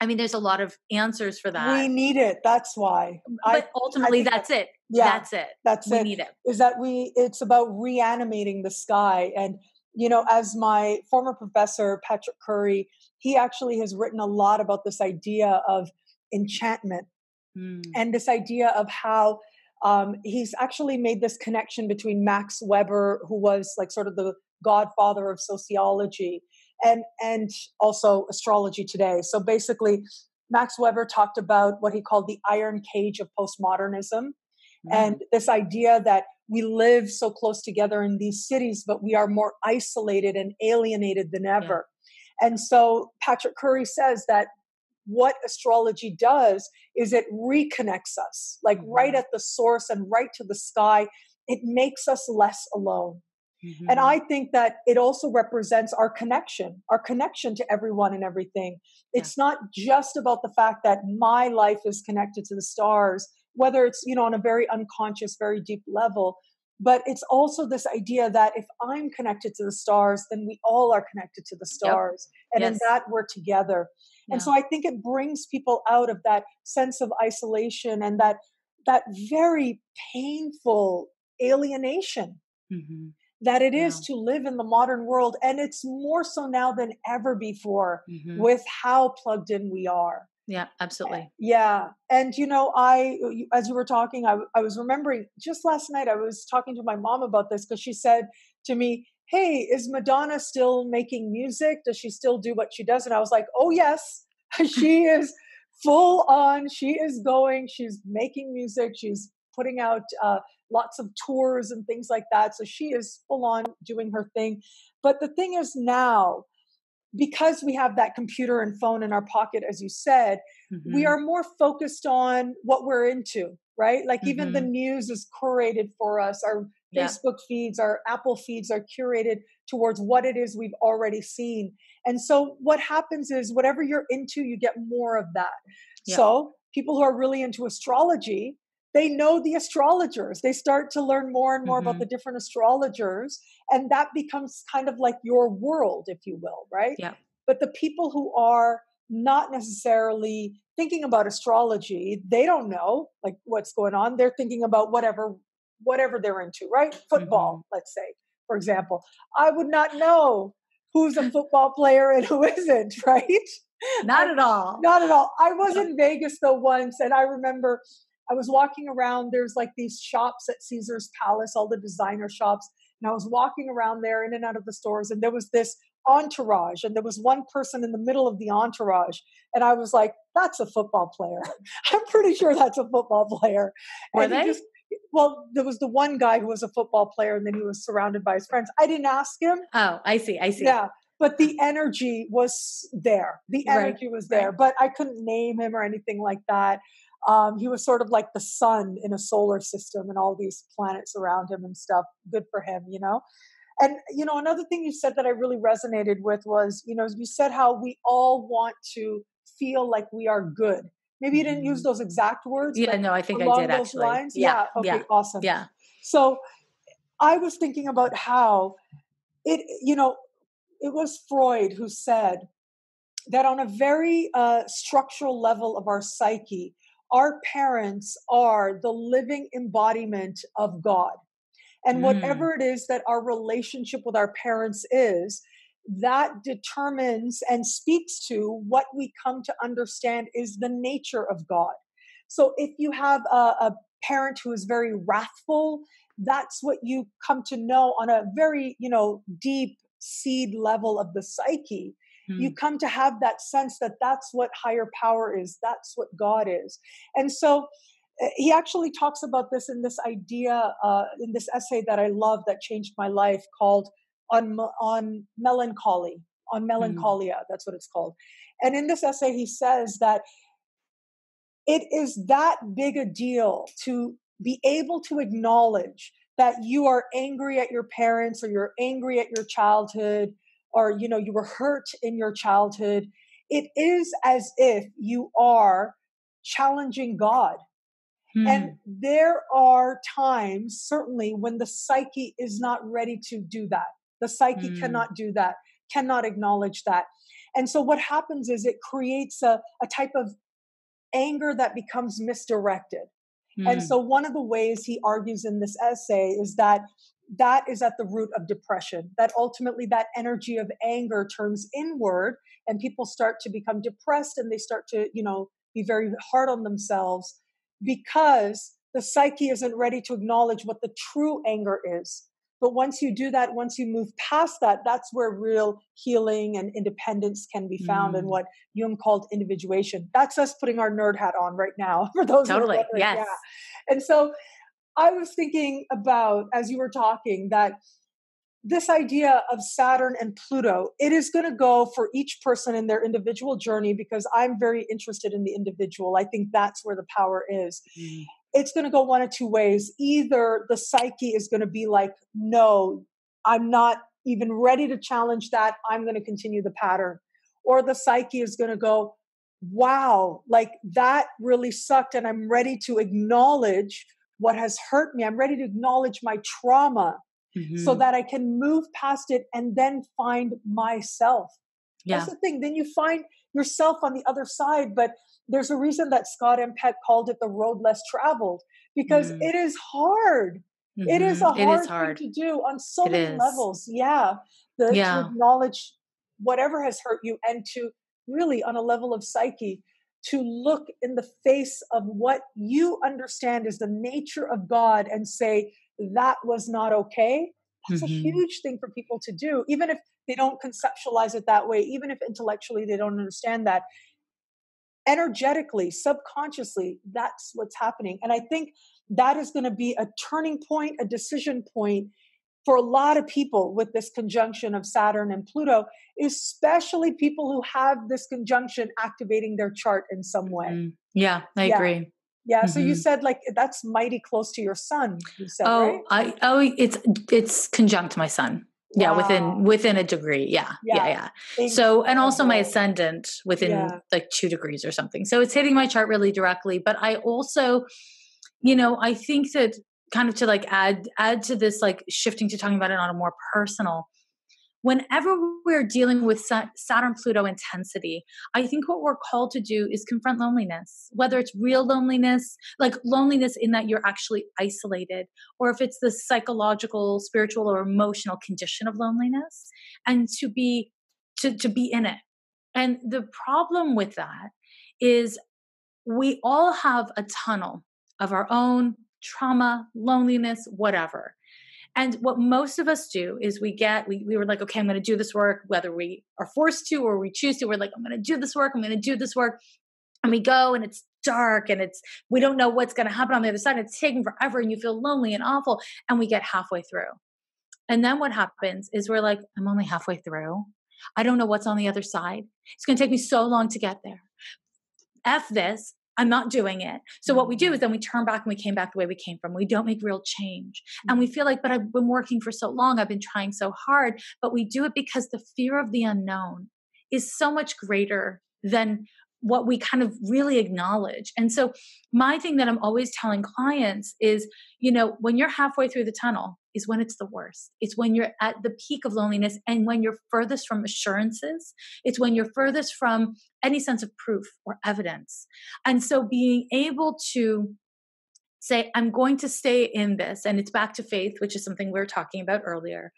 I mean, there's a lot of answers for that. We need it. That's why. But I, ultimately, I that's that, it. Yeah, that's it. That's we it. We need it. Is that we? It's about reanimating the sky. And, you know, as my former professor, Patrick Curry, he actually has written a lot about this idea of enchantment mm. and this idea of how um, he's actually made this connection between Max Weber, who was like sort of the godfather of sociology, and and also astrology today. So basically, Max Weber talked about what he called the iron cage of postmodernism, mm-hmm. and this idea that we live so close together in these cities, but we are more isolated and alienated than ever. Yeah. And so Patrick Curry says that what astrology does is it reconnects us, like mm-hmm. right at the source and right to the sky. It makes us less alone. Mm-hmm. And I think that it also represents our connection, our connection to everyone and everything. It's yeah. not just about the fact that my life is connected to the stars, whether it's, you know, on a very unconscious, very deep level, but it's also this idea that if I'm connected to the stars, then we all are connected to the stars. Yep. And yes. in that we're together. Yeah. And so I think it brings people out of that sense of isolation and that, that very painful alienation. Mm-hmm. That it is yeah. to live in the modern world. And it's more so now than ever before mm-hmm. with how plugged in we are. Yeah, absolutely. Yeah. And, you know, I, as you were talking, I, I was remembering just last night, I was talking to my mom about this because she said to me, hey, is Madonna still making music? Does she still do what she does? And I was like, oh, yes, she is full on. She is going, she's making music. She's putting out uh, lots of tours and things like that. So she is full on doing her thing. But the thing is now, because we have that computer and phone in our pocket, as you said, mm-hmm. we are more focused on what we're into, right? Like mm-hmm. even the news is curated for us. Our yeah. Facebook feeds, our Apple feeds are curated towards what it is we've already seen. And so what happens is whatever you're into, you get more of that. Yeah. So people who are really into astrology, they know the astrologers. They start to learn more and more mm-hmm. about the different astrologers. And that becomes kind of like your world, if you will, right? Yeah. But the people who are not necessarily thinking about astrology, they don't know like what's going on. They're thinking about whatever, whatever they're into, right? Football, mm-hmm. let's say, for example. I would not know who's a football player and who isn't, right? Not at all. Not at all. I was in Vegas though once, and I remember I was walking around. There's like these shops at Caesar's Palace, all the designer shops. And I was walking around there in and out of the stores, and there was this entourage, and there was one person in the middle of the entourage, and I was like, that's a football player. I'm pretty sure that's a football player. Were and they? Just, well, there was the one guy who was a football player, and then he was surrounded by his friends. I didn't ask him. Oh, I see. I see. Yeah. But the energy was there. The energy right, was there, right. But I couldn't name him or anything like that. Um, he was sort of like the sun in a solar system and all these planets around him and stuff. Good for him, you know? And, you know, another thing you said that I really resonated with was, you know, you said how we all want to feel like we are good. Maybe you didn't use those exact words. Yeah, no, I think I did those actually. Lines? Yeah. yeah. Okay, yeah. Awesome. Yeah. So I was thinking about how it, you know, it was Freud who said that on a very uh, structural level of our psyche, our parents are the living embodiment of God. And mm. whatever it is that our relationship with our parents is, that determines and speaks to what we come to understand is the nature of God. So if you have a, a parent who is very wrathful, that's what you come to know on a very, you know, deep seed level of the psyche. You come to have that sense that that's what higher power is. That's what God is. And so he actually talks about this in this idea, uh, in this essay that I love that changed my life called On, on Melancholy, on Melancholia. Mm. That's what it's called. And in this essay, he says that it is that big a deal to be able to acknowledge that you are angry at your parents or you're angry at your childhood, or, you know, you were hurt in your childhood. It is as if you are challenging God. Mm. And there are times, certainly, when the psyche is not ready to do that. The psyche mm. cannot do that, cannot acknowledge that. And so what happens is it creates a, a type of anger that becomes misdirected. Mm. And so one of the ways he argues in this essay is that that is at the root of depression, that ultimately that energy of anger turns inward and people start to become depressed and they start to, you know, be very hard on themselves because the psyche isn't ready to acknowledge what the true anger is. But once you do that, once you move past that, that's where real healing and independence can be found mm. and what Jung called individuation. That's us putting our nerd hat on right now for those. Totally. Who are yes. Yeah. And so I was thinking about, as you were talking, that this idea of Saturn and Pluto, it is going to go for each person in their individual journey because I'm very interested in the individual. I think that's where the power is. Mm. It's going to go one of two ways. Either the psyche is going to be like, no, I'm not even ready to challenge that. I'm going to continue the pattern. Or the psyche is going to go, wow, like that really sucked. And I'm ready to acknowledge what has hurt me. I'm ready to acknowledge my trauma mm-hmm. so that I can move past it and then find myself. Yeah. That's the thing. Then you find yourself on the other side. But there's a reason that Scott M. Peck called it the road less traveled, because mm-hmm. it is hard. Mm-hmm. It is a hard, it is hard thing to do on so it many is. levels. Yeah. The, yeah. To acknowledge whatever has hurt you and to really, on a level of psyche, to look in the face of what you understand is the nature of God and say, that was not okay. That's mm-hmm. a huge thing for people to do. Even if they don't conceptualize it that way, even if intellectually they don't understand that, energetically, subconsciously, that's what's happening. And I think that is going to be a turning point, a decision point for a lot of people with this conjunction of Saturn and Pluto, especially people who have this conjunction activating their chart in some way. Mm-hmm. Yeah, I yeah. agree. Yeah. Mm-hmm. So you said like, that's mighty close to your sun. You said, oh, right? I, oh, it's, it's conjunct my sun. Yeah. Wow. Within, within a degree. Yeah. Yeah. Yeah. yeah. So, and also my ascendant within yeah. like two degrees or something. So it's hitting my chart really directly, but I also, you know, I think that kind of to like add, add to this, like shifting to talking about it on a more personal, whenever we're dealing with Saturn, Pluto intensity, I think what we're called to do is confront loneliness, whether it's real loneliness, like loneliness in that you're actually isolated, or if it's the psychological, spiritual, or emotional condition of loneliness, and to be, to, to be in it. And the problem with that is we all have a tunnel of our own trauma, loneliness, whatever. And what most of us do is we get, we, we were like, okay, I'm going to do this work, whether we are forced to or we choose to. We're like, I'm going to do this work. I'm going to do this work. And we go and it's dark and it's, we don't know what's going to happen on the other side. It's taking forever and you feel lonely and awful. And we get halfway through. And then what happens is we're like, I'm only halfway through. I don't know what's on the other side. It's going to take me so long to get there. F this. I'm not doing it. So what we do is then we turn back and we came back the way we came from. We don't make real change. And we feel like, but I've been working for so long. I've been trying so hard, but we do it because the fear of the unknown is so much greater than what we kind of really acknowledge. And so my thing that I'm always telling clients is, you know, when you're halfway through the tunnel is when it's the worst. It's when you're at the peak of loneliness and when you're furthest from assurances. It's when you're furthest from any sense of proof or evidence. And so being able to say, I'm going to stay in this, and it's back to faith, which is something we were talking about earlier.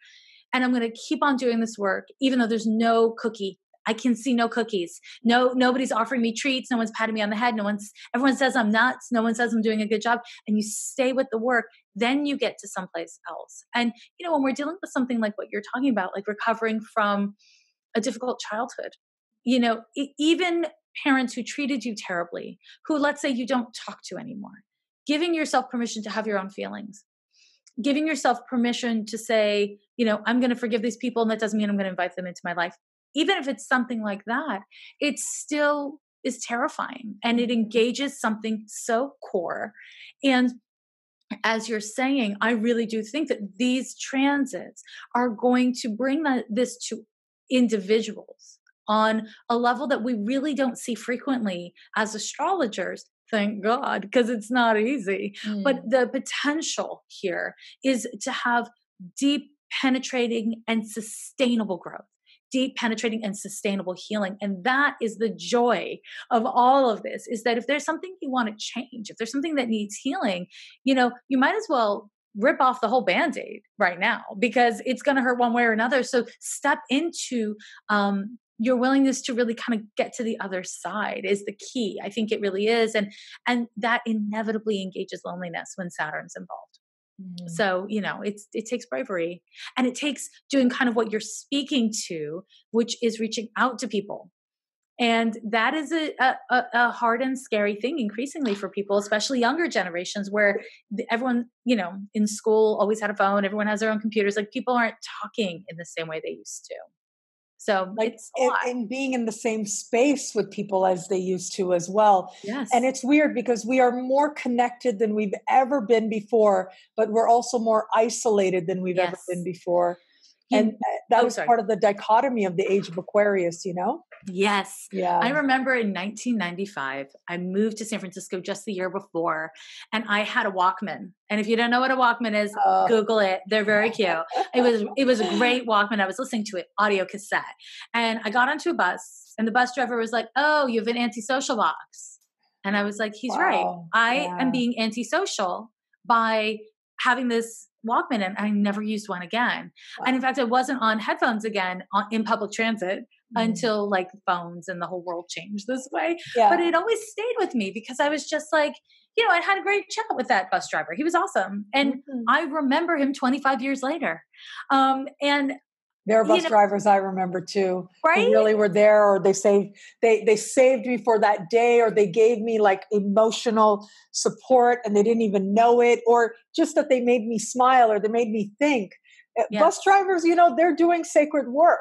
And I'm going to keep on doing this work, even though there's no cookie. I can see no cookies. No, nobody's offering me treats. No one's patting me on the head. No one's, everyone says I'm nuts. No one says I'm doing a good job. And you stay with the work, then you get to someplace else. And, you know, when we're dealing with something like what you're talking about, like recovering from a difficult childhood, you know, even parents who treated you terribly, who let's say you don't talk to anymore, giving yourself permission to have your own feelings, giving yourself permission to say, you know, I'm going to forgive these people. And that doesn't mean I'm going to invite them into my life. Even if it's something like that, it still is terrifying and it engages something so core. And as you're saying, I really do think that these transits are going to bring that, this to individuals on a level that we really don't see frequently as astrologers. Thank God, because it's not easy. Mm. But the potential here is to have deep, penetrating, and sustainable growth. Deep, penetrating, and sustainable healing. And that is the joy of all of this, is that if there's something you want to change, if there's something that needs healing, you know, you might as well rip off the whole Band-Aid right now because it's going to hurt one way or another. So step into um, your willingness to really kind of get to the other side is the key. I think it really is. And, and that inevitably engages loneliness when Saturn's involved. Mm. So, you know, it's, it takes bravery and it takes doing kind of what you're speaking to, which is reaching out to people. And that is a, a, a hard and scary thing increasingly for people, especially younger generations where everyone, you know, in school always had a phone, everyone has their own computers. Like people aren't talking in the same way they used to. So like, it's and, and being in the same space with people as they used to as well. Yes. And it's weird because we are more connected than we've ever been before, but we're also more isolated than we've yes. ever been before. And that oh, was sorry. part of the dichotomy of the age of Aquarius, you know? Yes. Yeah. I remember in nineteen ninety-five, I moved to San Francisco just the year before, and I had a Walkman. And if you don't know what a Walkman is, uh, Google it. They're very cute. It was, it was a great Walkman. I was listening to it, audio cassette. And I got onto a bus, and the bus driver was like, oh, you have an antisocial box. And I was like, he's wow. right. I yeah. am being antisocial by having this Walkman, and I never used one again. Wow. And in fact, I wasn't on headphones again on, in public transit mm-hmm. until like phones and the whole world changed this way. Yeah. But it always stayed with me because I was just like, you know, I had a great chat with that bus driver. He was awesome. And mm-hmm. I remember him twenty-five years later. Um, and there are bus you know, drivers I remember too. Right. They really were there, or they saved, they, they saved me for that day, or they gave me like emotional support and they didn't even know it, or just that they made me smile or they made me think. Yes. Bus drivers, you know, they're doing sacred work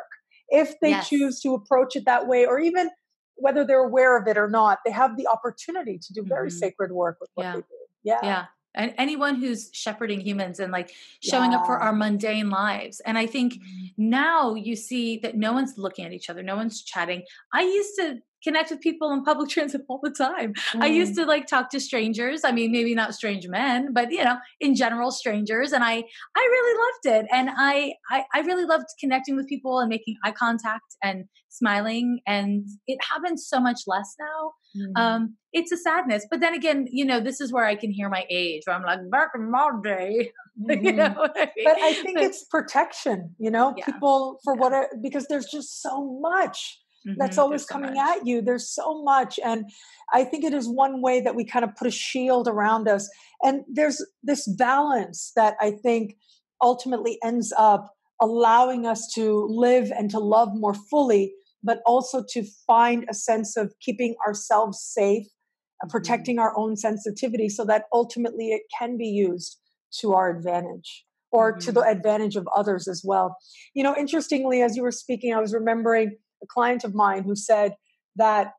if they yes. choose to approach it that way, or even whether they're aware of it or not, they have the opportunity to do very mm-hmm. sacred work with what yeah. they do. Yeah. Yeah. And anyone who's shepherding humans and like showing yeah. up for our mundane lives. And I think now you see that no one's looking at each other. No one's chatting. I used to connect with people in public transit all the time. Mm. I used to like talk to strangers. I mean, maybe not strange men, but you know, in general, strangers. And I, I really loved it. And I, I, I really loved connecting with people and making eye contact and smiling. And it happens so much less now. Mm. Um, it's a sadness, but then again, you know, this is where I can hear my age where I'm like, back in my day, mm-hmm. you know what I mean? But I think but, it's protection, you know, yeah, people for yeah. what, are, because there's just so much. Mm-hmm. That's always so coming much. At you. There's so much. And I think it is one way that we kind of put a shield around us. And there's this balance that I think ultimately ends up allowing us to live and to love more fully, but also to find a sense of keeping ourselves safe, mm-hmm. protecting our own sensitivity so that ultimately it can be used to our advantage or mm-hmm. to the advantage of others as well. You know, interestingly, as you were speaking, I was remembering a client of mine who said that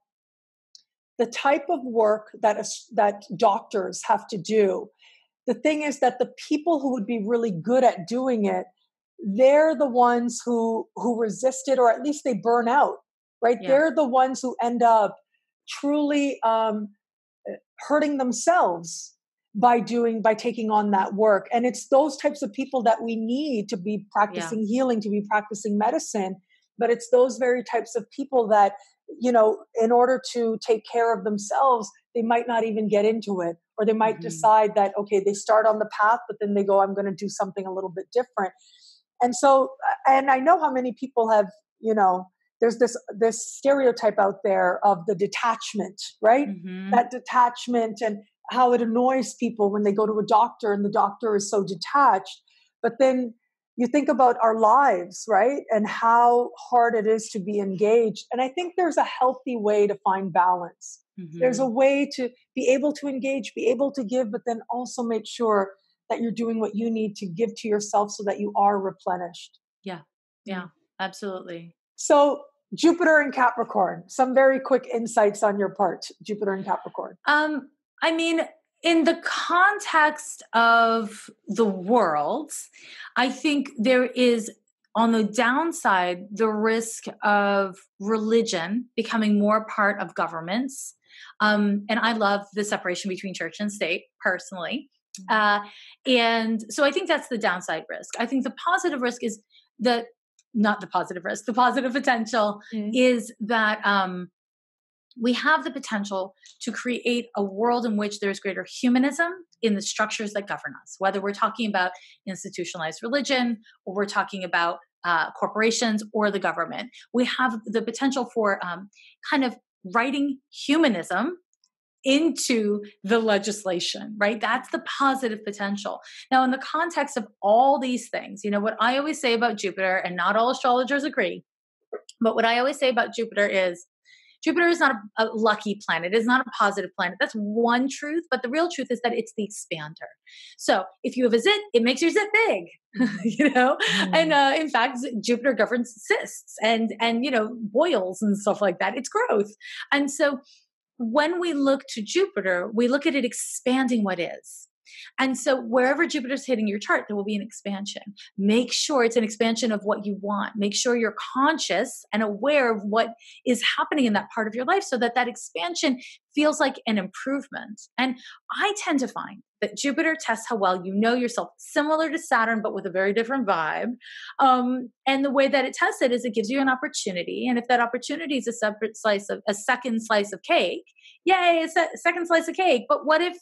the type of work that, a, that doctors have to do, the thing is that the people who would be really good at doing it, they're the ones who, who resist it, or at least they burn out, right? Yeah. They're the ones who end up truly um, hurting themselves by doing, by taking on that work. And it's those types of people that we need to be practicing yeah. healing, to be practicing medicine. But it's those very types of people that, you know, in order to take care of themselves, they might not even get into it, or they might mm-hmm. decide that, okay, they start on the path, but then they go, I'm going to do something a little bit different. And so, and I know how many people have, you know, there's this, this stereotype out there of the detachment, right? Mm-hmm. That detachment and how it annoys people when they go to a doctor and the doctor is so detached. But then you think about our lives, right? And how hard it is to be engaged. And I think there's a healthy way to find balance. Mm-hmm. There's a way to be able to engage, be able to give, but then also make sure that you're doing what you need to give to yourself so that you are replenished. Yeah. Yeah, absolutely. So Jupiter and Capricorn, some very quick insights on your part, Jupiter and Capricorn. Um, I mean, in the context of the world, I think there is, on the downside, the risk of religion becoming more part of governments. Um, and I love the separation between church and state, personally. Uh, and so I think that's the downside risk. I think the positive risk is that, not the positive risk, the positive potential mm-hmm. is that um, we have the potential to create a world in which there's greater humanism in the structures that govern us, whether we're talking about institutionalized religion or we're talking about uh, corporations or the government. We have the potential for um, kind of writing humanism into the legislation, right? That's the positive potential. Now, in the context of all these things, you know, what I always say about Jupiter, and not all astrologers agree, but what I always say about Jupiter is, Jupiter is not a, a lucky planet. It's not a positive planet. That's one truth. But the real truth is that it's the expander. So if you have a zit, it makes your zit big, you know? Mm. And uh, in fact, Jupiter governs cysts and, and, you know, boils and stuff like that. It's growth. And so when we look to Jupiter, we look at it expanding what is. And so wherever Jupiter's hitting your chart, there will be an expansion. Make sure it's an expansion of what you want. Make sure you're conscious and aware of what is happening in that part of your life so that that expansion feels like an improvement. And I tend to find that Jupiter tests how well you know yourself, similar to Saturn, but with a very different vibe. Um, and the way that it tests it is it gives you an opportunity. And if that opportunity is a separate slice of a second slice of cake, yay, a se- second slice of cake. But what if,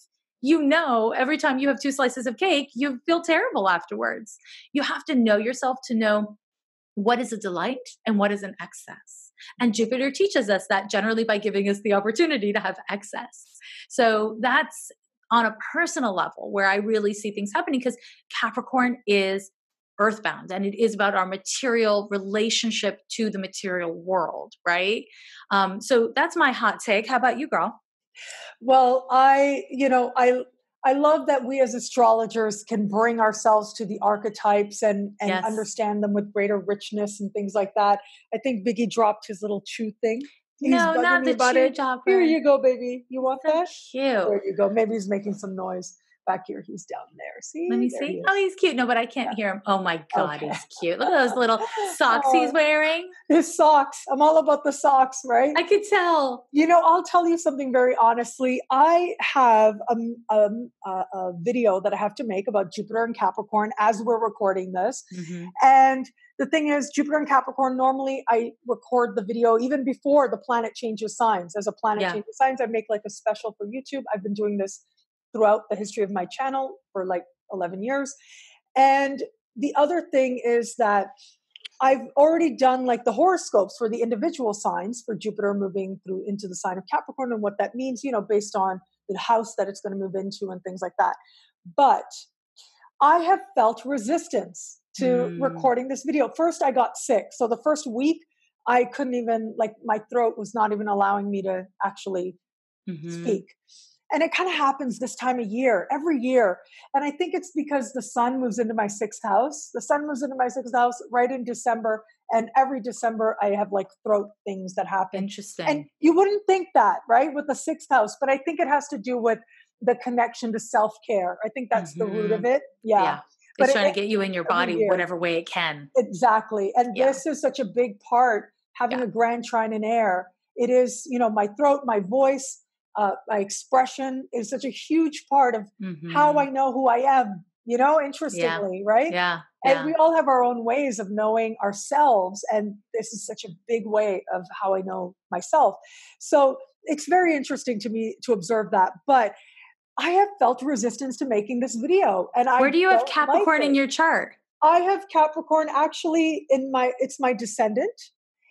you know, every time you have two slices of cake, you feel terrible afterwards. You have to know yourself to know what is a delight and what is an excess. And Jupiter teaches us that generally by giving us the opportunity to have excess. So that's on a personal level where I really see things happening, because Capricorn is earthbound and it is about our material relationship to the material world, right? Um, so that's my hot take. How about you, girl? Well, I, you know, I, I love that we as astrologers can bring ourselves to the archetypes and, and yes. understand them with greater richness and things like that. I think Biggie dropped his little chew thing. He's no, not the chew dropper. Here you go, baby. You want so that? Cute. There you go. Maybe he's making some noise. back here, he's down there. See? Let me there see. He oh, he's cute. No, but I can't yeah. hear him. Oh my God, okay. He's cute. Look at those little socks oh, he's wearing. His socks. I'm all about the socks, right? I could tell. You know, I'll tell you something very honestly. I have a, a, a video that I have to make about Jupiter and Capricorn as we're recording this. Mm-hmm. And the thing is, Jupiter and Capricorn, normally I record the video even before the planet changes signs. As a planet yeah. changes signs, I make like a special for YouTube. I've been doing this throughout the history of my channel for like eleven years. And the other thing is that I've already done like the horoscopes for the individual signs for Jupiter moving through into the sign of Capricorn and what that means, you know, based on the house that it's going to move into and things like that. But I have felt resistance to mm. recording this video. First, I got sick. So the first week I couldn't even, like my throat was not even allowing me to actually mm-hmm. speak. And it kind of happens this time of year, every year. And I think it's because the sun moves into my sixth house. The sun moves into my sixth house right in December. And every December I have like throat things that happen. Interesting. And you wouldn't think that, right? With the sixth house. But I think it has to do with the connection to self-care. I think that's mm-hmm. the root of it. Yeah. yeah. But it's trying it, to get you in your body year. Whatever way it can. Exactly. And yeah. this is such a big part, having yeah. a grand trine in air. It is, you know, my throat, my voice, Uh, my expression is such a huge part of mm-hmm. how I know who I am, you know, interestingly, yeah. right? Yeah. And yeah. we all have our own ways of knowing ourselves. And this is such a big way of how I know myself. So it's very interesting to me to observe that. But I have felt resistance to making this video. And I Where do you have Capricorn like in your chart? I have Capricorn actually in my, it's my descendant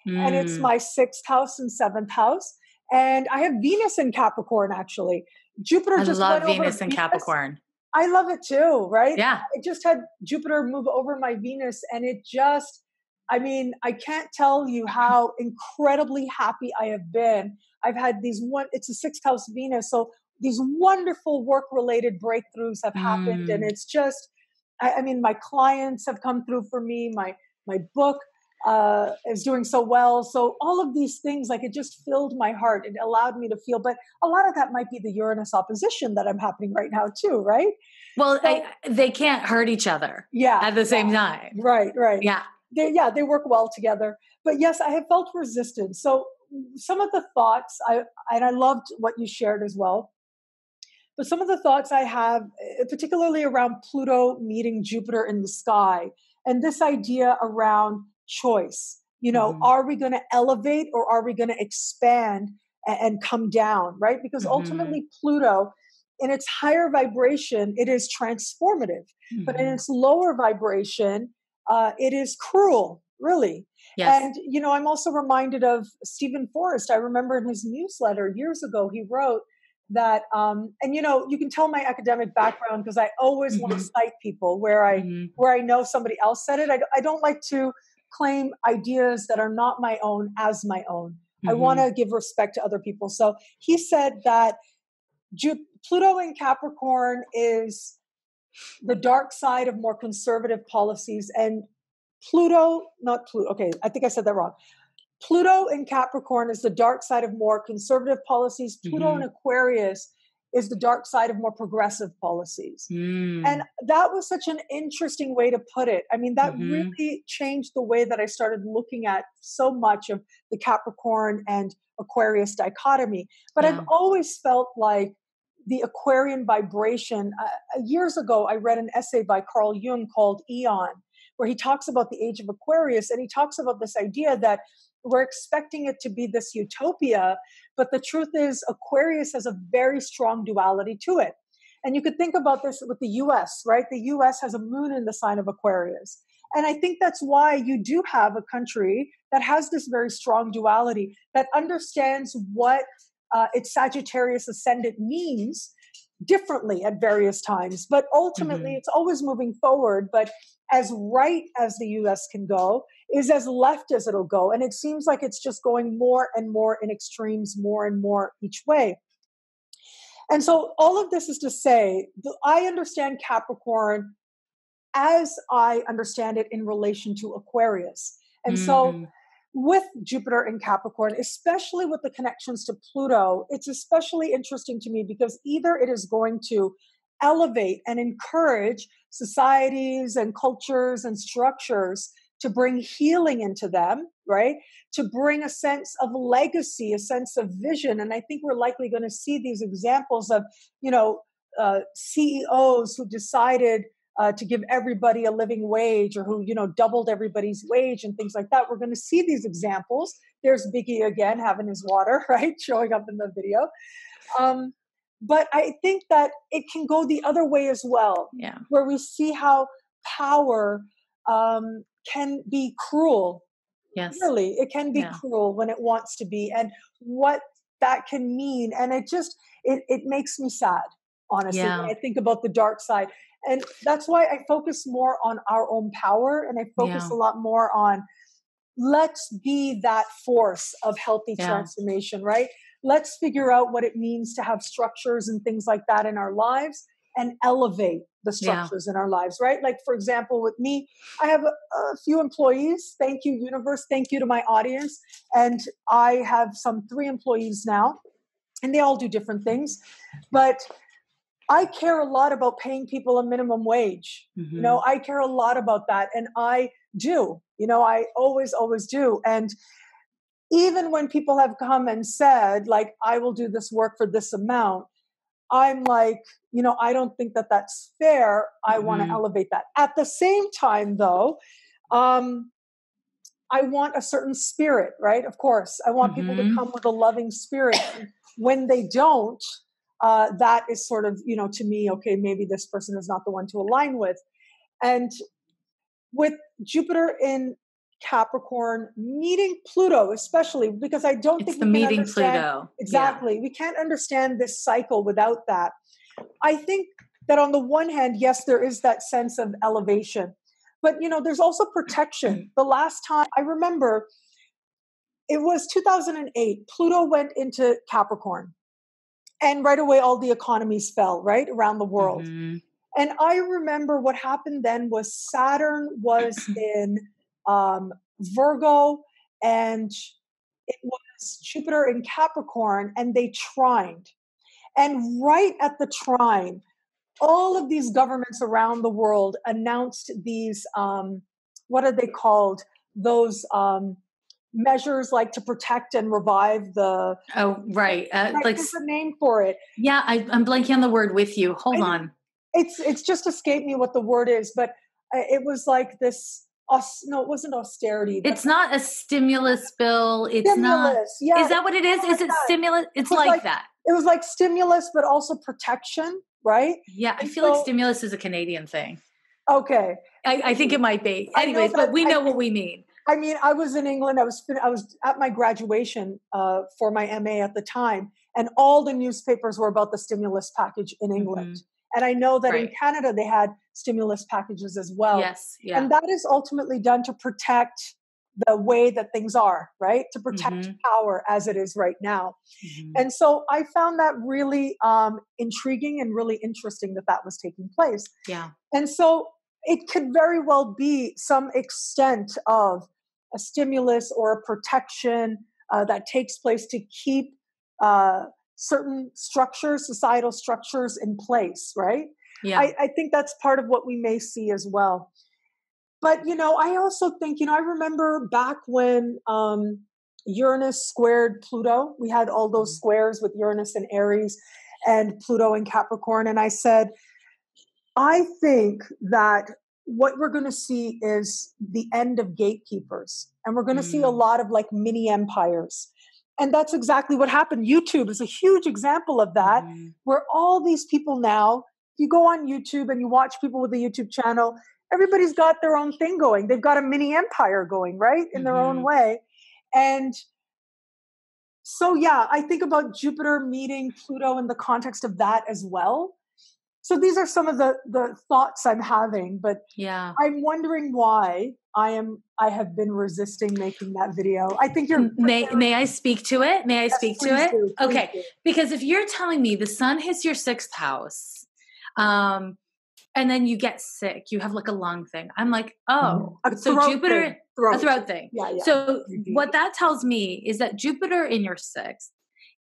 mm. and it's my sixth house and seventh house. And I have Venus in Capricorn, actually. Jupiter I just love went Venus over in Venus. Capricorn. I love it too, right? Yeah. I just had Jupiter move over my Venus, and it just, I mean, I can't tell you how incredibly happy I have been. I've had these one, it's a sixth house Venus. So these wonderful work-related breakthroughs have happened. Mm. And it's just, I, I mean, my clients have come through for me, my, my book. Uh, is doing so well. So all of these things, like it just filled my heart. It allowed me to feel, but a lot of that might be the Uranus opposition that I'm happening right now too. Right. Well, so, I, they can't hurt each other yeah, at the same yeah, time. Right. Right. Yeah. They, yeah. They work well together, but yes, I have felt resistance. So some of the thoughts I, and I loved what you shared as well, but some of the thoughts I have, particularly around Pluto meeting Jupiter in the sky and this idea around choice. You know, mm-hmm. are we going to elevate or are we going to expand and, and come down, right? Because mm-hmm. ultimately Pluto in its higher vibration, it is transformative, mm-hmm. but in its lower vibration, uh, it is cruel, really. Yes. And, you know, I'm also reminded of Stephen Forrest. I remember in his newsletter years ago, he wrote that, um, and you know, you can tell my academic background because I always mm-hmm. want to cite people where I, mm-hmm. where I know somebody else said it. I, I don't like to claim ideas that are not my own as my own. Mm-hmm. I want to give respect to other people. So he said that Ju- Pluto in Capricorn is the dark side of more conservative policies and Pluto, not Pluto. Okay. I think I said that wrong. Pluto in Capricorn is the dark side of more conservative policies. Pluto mm-hmm. in Aquarius is the dark side of more progressive policies. Mm. And that was such an interesting way to put it. I mean, that mm-hmm. really changed the way that I started looking at so much of the Capricorn and Aquarius dichotomy. But yeah. I've always felt like the Aquarian vibration. Uh, years ago, I read an essay by Carl Jung called Eon, where he talks about the age of Aquarius. And he talks about this idea that we're expecting it to be this utopia, but the truth is Aquarius has a very strong duality to it. And you could think about this with the U S, right? The U S has a moon in the sign of Aquarius. And I think that's why you do have a country that has this very strong duality that understands what uh, its Sagittarius ascendant means differently at various times. But ultimately, mm-hmm. it's always moving forward. But as right as the U S can go is as left as it'll go. And it seems like it's just going more and more in extremes, more and more each way. And so all of this is to say, I understand Capricorn as I understand it in relation to Aquarius. And mm. so with Jupiter in Capricorn, especially with the connections to Pluto, it's especially interesting to me because either it is going to elevate and encourage societies and cultures and structures to bring healing into them, right? To bring a sense of legacy, a sense of vision. And I think we're likely going to see these examples of, you know, uh, C E Os who decided uh, to give everybody a living wage, or who, you know, doubled everybody's wage and things like that. We're going to see these examples. There's Biggie again, having his water, right? Showing up in the video. Um, but I think that it can go the other way as well, yeah. Where we see how power um, can be cruel. Yes. Really, it can be yeah. cruel when it wants to be, and what that can mean. And it just, it, it makes me sad, honestly, yeah. when I think about the dark side. And that's why I focus more on our own power. And I focus yeah. a lot more on, let's be that force of healthy yeah. transformation, right? Let's figure out what it means to have structures and things like that in our lives, and elevate the structures yeah. in our lives, right? Like, for example, with me, I have a, a few employees. Thank you, universe. Thank you to my audience. And I have some three employees now, and they all do different things. But I care a lot about paying people a minimum wage. Mm-hmm. You know, I care a lot about that. And I do, you know, I always, always do. And even when people have come and said, like, I will do this work for this amount, I'm like, you know, I don't think that that's fair. I mm-hmm. want to elevate that. At the same time, though, um, I want a certain spirit, right? Of course, I want mm-hmm. people to come with a loving spirit. When they don't, uh, that is sort of, you know, to me, okay, maybe this person is not the one to align with. And with Jupiter in Capricorn, meeting Pluto, especially, because I don't it's think the we meeting Pluto. Exactly. Yeah. We can't understand this cycle without that. I think that on the one hand, yes, there is that sense of elevation, but you know, there's also protection. The last time I remember, it was two thousand eight, Pluto went into Capricorn, and right away, all the economies fell, right, around the world. Mm-hmm. And I remember what happened then was Saturn was in Um, Virgo, and it was Jupiter in Capricorn, and they trined. And right at the trine, all of these governments around the world announced these, um, what are they called? Those um, measures like to protect and revive the... Oh, right. Uh, like, there's a name for it. Yeah, I, I'm blanking on the word with you. Hold I, on. It's, it's just escaped me what the word is, but it was like this... No, it wasn't austerity. It's not a stimulus bill. It's stimulus, not. Yeah, is that what it is? Is it stimulus? It's it like, like that. It was like stimulus, but also protection, right? Yeah, and I feel so, like stimulus is a Canadian thing. Okay, I, I think it might be. Anyways, that, but we know I, what we mean. I mean, I was in England. I was I was at my graduation uh, for my M A at the time, and all the newspapers were about the stimulus package in England. Mm-hmm. And I know that right. in Canada, they had stimulus packages as well. Yes, yeah. And that is ultimately done to protect the way that things are, right? To protect mm-hmm. power as it is right now. Mm-hmm. And so I found that really um, intriguing and really interesting that that was taking place. Yeah. And so it could very well be some extent of a stimulus or a protection uh, that takes place to keep uh certain structures, societal structures in place, right? Yeah. I, I think that's part of what we may see as well. But, you know, I also think, you know, I remember back when um, Uranus squared Pluto, we had all those squares with Uranus and Aries and Pluto and Capricorn. And I said, I think that what we're going to see is the end of gatekeepers. And we're going to mm. see a lot of like mini empires. And that's exactly what happened. YouTube is a huge example of that, mm-hmm. where all these people now, if you go on YouTube and you watch people with a YouTube channel, everybody's got their own thing going. They've got a mini empire going, right? In mm-hmm. their own way. And so, yeah, I think about Jupiter meeting Pluto in the context of that as well. So these are some of the, the thoughts I'm having, but yeah. I'm wondering why I am I have been resisting making that video. I think you're May may I speak to it? May I yes, speak to it? Do, okay. Do. Because if you're telling me the sun hits your sixth house, um, and then you get sick, you have like a lung thing. I'm like, oh, mm-hmm. so Jupiter thing. Throat. a throat thing. Yeah, yeah. So mm-hmm. what that tells me is that Jupiter in your sixth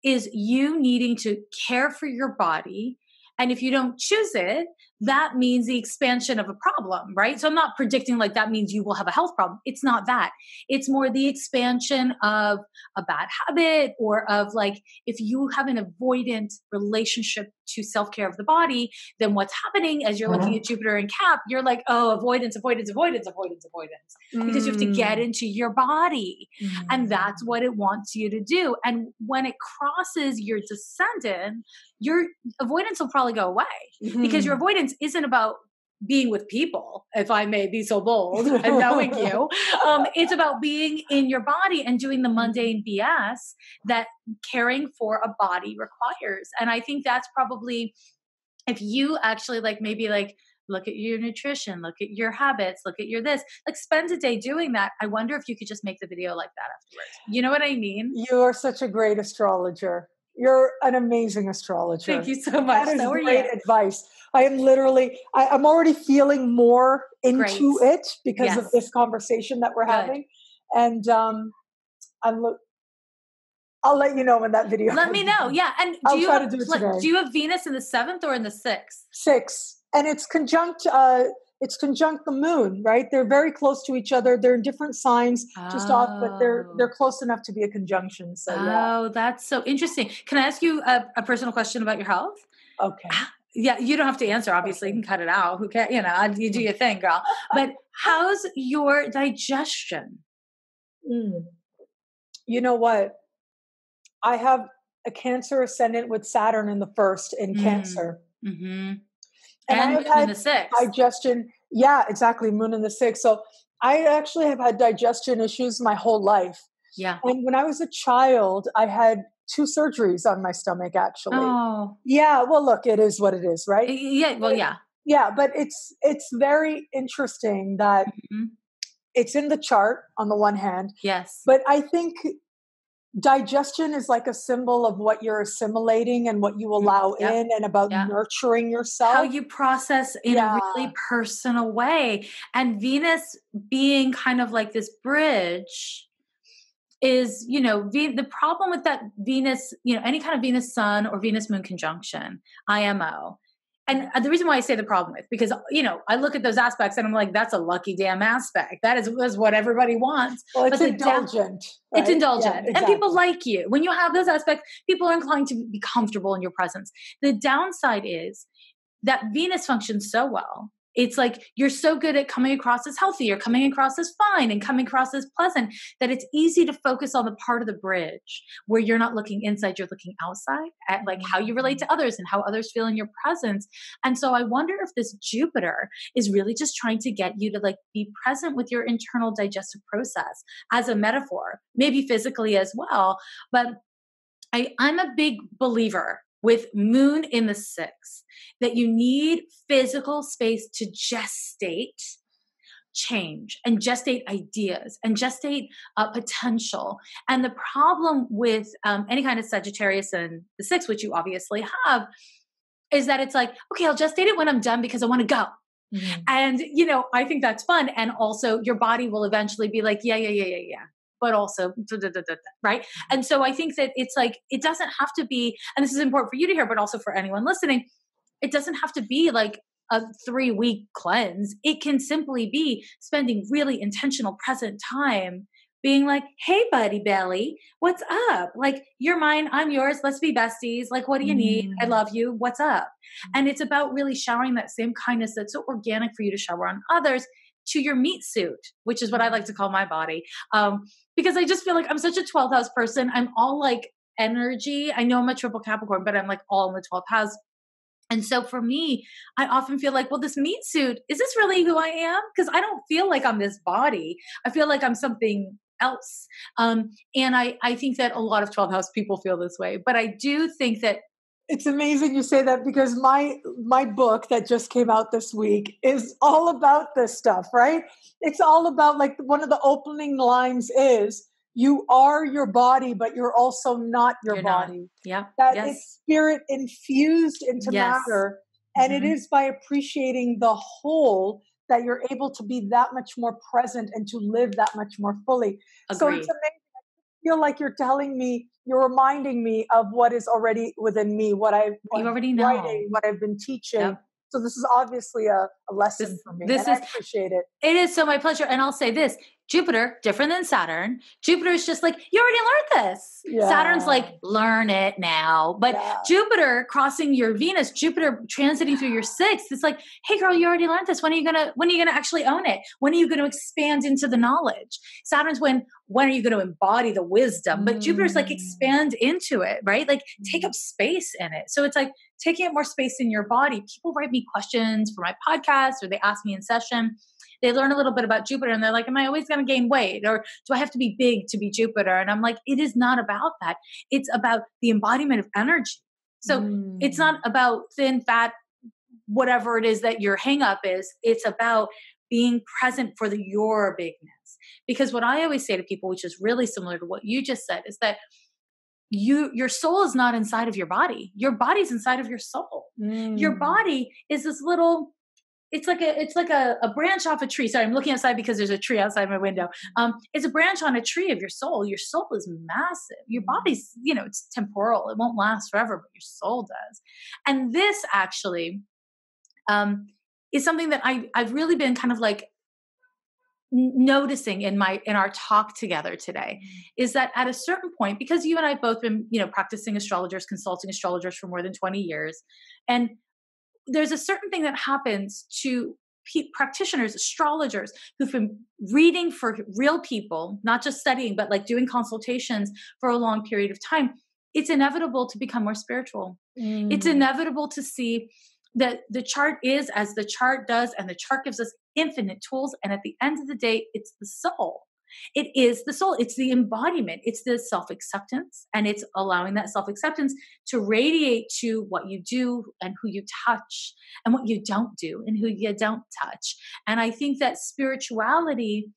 is you needing to care for your body And if you don't choose it, that means the expansion of a problem, right? So I'm not predicting like that means you will have a health problem. It's not that. It's more the expansion of a bad habit, or of like, if you have an avoidant relationship to self-care of the body, then what's happening as you're mm-hmm. looking at Jupiter and Cap, you're like, oh, avoidance, avoidance, avoidance, avoidance, avoidance, mm. because you have to get into your body. Mm. And that's what it wants you to do. And when it crosses your descendant, your avoidance will probably go away mm-hmm. because your avoidance isn't about being with people, if I may be so bold and knowing you. Um, it's about being in your body and doing the mundane B S that caring for a body requires. And I think that's probably, if you actually like maybe like look at your nutrition, look at your habits, look at your this, like spend a day doing that. I wonder if you could just make the video like that afterwards. You know what I mean? You are such a great astrologer. You're an amazing astrologer. Thank you so much. That is great advice. I am literally, I, I'm already feeling more into great. It because yes. of this conversation that we're Good. Having. And um, I'm, I'll let you know when that video. Let me know. Yeah. And do I'll you try have, to do, it today. Do you have Venus in the seventh or in the sixth? Six. And it's conjunct, uh, it's conjunct the moon, right? They're very close to each other. They're in different signs, oh. just off, but they're they're close enough to be a conjunction. So, oh, yeah. that's so interesting. Can I ask you a, a personal question about your health? Okay. Yeah, you don't have to answer. Obviously, okay. you can cut it out. Who cares? You know, you do your thing, girl. But how's your digestion? Mm. You know what? I have a Cancer ascendant with Saturn in the first in mm. Cancer. Mm-hmm. And, and I've had the sixth. digestion. Yeah, exactly. Moon in the sixth. So I actually have had digestion issues my whole life. Yeah. And when I was a child, I had two surgeries on my stomach, actually. Oh. Yeah. Well, look, it is what it is, right? Yeah. Well, yeah. Yeah. But it's, it's very interesting that mm-hmm. it's in the chart on the one hand. Yes. But I think digestion is like a symbol of what you're assimilating and what you allow yep. in, and about yeah. nurturing yourself. How you process in yeah. a really personal way. And Venus being kind of like this bridge is, you know, v- the problem with that Venus, you know, any kind of Venus sun or Venus moon conjunction, I M O. And the reason why I say the problem is because, you know, I look at those aspects and I'm like, that's a lucky damn aspect. That is, is what everybody wants. Well, it's but indulgent. Right? It's indulgent. Yeah, exactly. And people like you. When you have those aspects, people are inclined to be comfortable in your presence. The downside is that Venus functions so well. It's like you're so good at coming across as healthy or coming across as fine and coming across as pleasant that it's easy to focus on the part of the bridge where you're not looking inside, you're looking outside at like how you relate to others and how others feel in your presence. And so I wonder if this Jupiter is really just trying to get you to like be present with your internal digestive process as a metaphor, maybe physically as well. But I, I'm a big believer with moon in the sixth, that you need physical space to gestate change and gestate ideas and gestate uh, potential. And the problem with um, any kind of Sagittarius in the sixth, which you obviously have, is that it's like, okay, I'll gestate it when I'm done because I want to go. Mm-hmm. And, you know, I think that's fun. And also your body will eventually be like, yeah, yeah, yeah, yeah, yeah. but also, da, da, da, da, right? And so I think that it's like, it doesn't have to be, and this is important for you to hear, but also for anyone listening, it doesn't have to be like a three week cleanse. It can simply be spending really intentional present time being like, hey, buddy belly, what's up? Like, you're mine, I'm yours, let's be besties. Like, what do you need? I love you, what's up? And it's about really showering that same kindness that's so organic for you to shower on others to your meat suit, which is what I like to call my body. Um, because I just feel like I'm such a twelfth house person. I'm all like energy. I know I'm a triple Capricorn, but I'm like all in the twelfth house. And so for me, I often feel like, well, this meat suit, is this really who I am? Because I don't feel like I'm this body. I feel like I'm something else. Um, and I, I think that a lot of twelfth house people feel this way, but I do think that it's amazing you say that, because my my book that just came out this week is all about this stuff, right? It's all about, like, one of the opening lines is, you are your body, but you're also not your you're body. Not. Yeah. That yes. is spirit infused into yes. matter. And mm-hmm. it is by appreciating the whole that you're able to be that much more present and to live that much more fully. Agreed. So it's amazing. feel like you're telling me, you're reminding me of what is already within me, what I've what you already know. writing, what I've been teaching. Yep. So this is obviously a, a lesson this, for me. This and is, I appreciate it. It is so my pleasure. And I'll say this, Jupiter, different than Saturn. Jupiter is just like, you already learned this. Yeah. Saturn's like, learn it now. But yeah. Jupiter crossing your Venus, Jupiter transiting yeah. through your sixth, it's like, hey girl, you already learned this. When are you gonna when are you gonna actually own it? When are you gonna expand into the knowledge? Saturn's when when are you gonna embody the wisdom? But mm. Jupiter's like, expand into it, right? Like take up space in it. So it's like taking up more space in your body. People write me questions for my podcast, or they ask me in session. They learn a little bit about Jupiter and they're like, am I always going to gain weight? Or do I have to be big to be Jupiter? And I'm like, it is not about that. It's about the embodiment of energy. So mm. it's not about thin, fat, whatever it is that your hang up is. It's about being present for the, your bigness. Because what I always say to people, which is really similar to what you just said, is that You, your soul is not inside of your body. Your body's inside of your soul. Mm. Your body is this little, it's like a, it's like a, a branch off a tree. Sorry, I'm looking outside because there's a tree outside my window. Um, it's a branch on a tree of your soul. Your soul is massive. Your body's, you know, it's temporal. It won't last forever, but your soul does. And this actually, um, is something that I, I've really been kind of like noticing in my, in our talk together today, is that at a certain point, because you and I have both been, you know, practicing astrologers, consulting astrologers for more than twenty years. And there's a certain thing that happens to pe- practitioners, astrologers who've been reading for real people, not just studying, but like doing consultations for a long period of time. It's inevitable to become more spiritual. Mm. It's inevitable to see that the chart is as the chart does, and the chart gives us infinite tools. And at the end of the day, it's the soul. It is the soul. It's the embodiment. It's the self-acceptance. And it's allowing that self-acceptance to radiate to what you do and who you touch, and what you don't do and who you don't touch. And I think that spirituality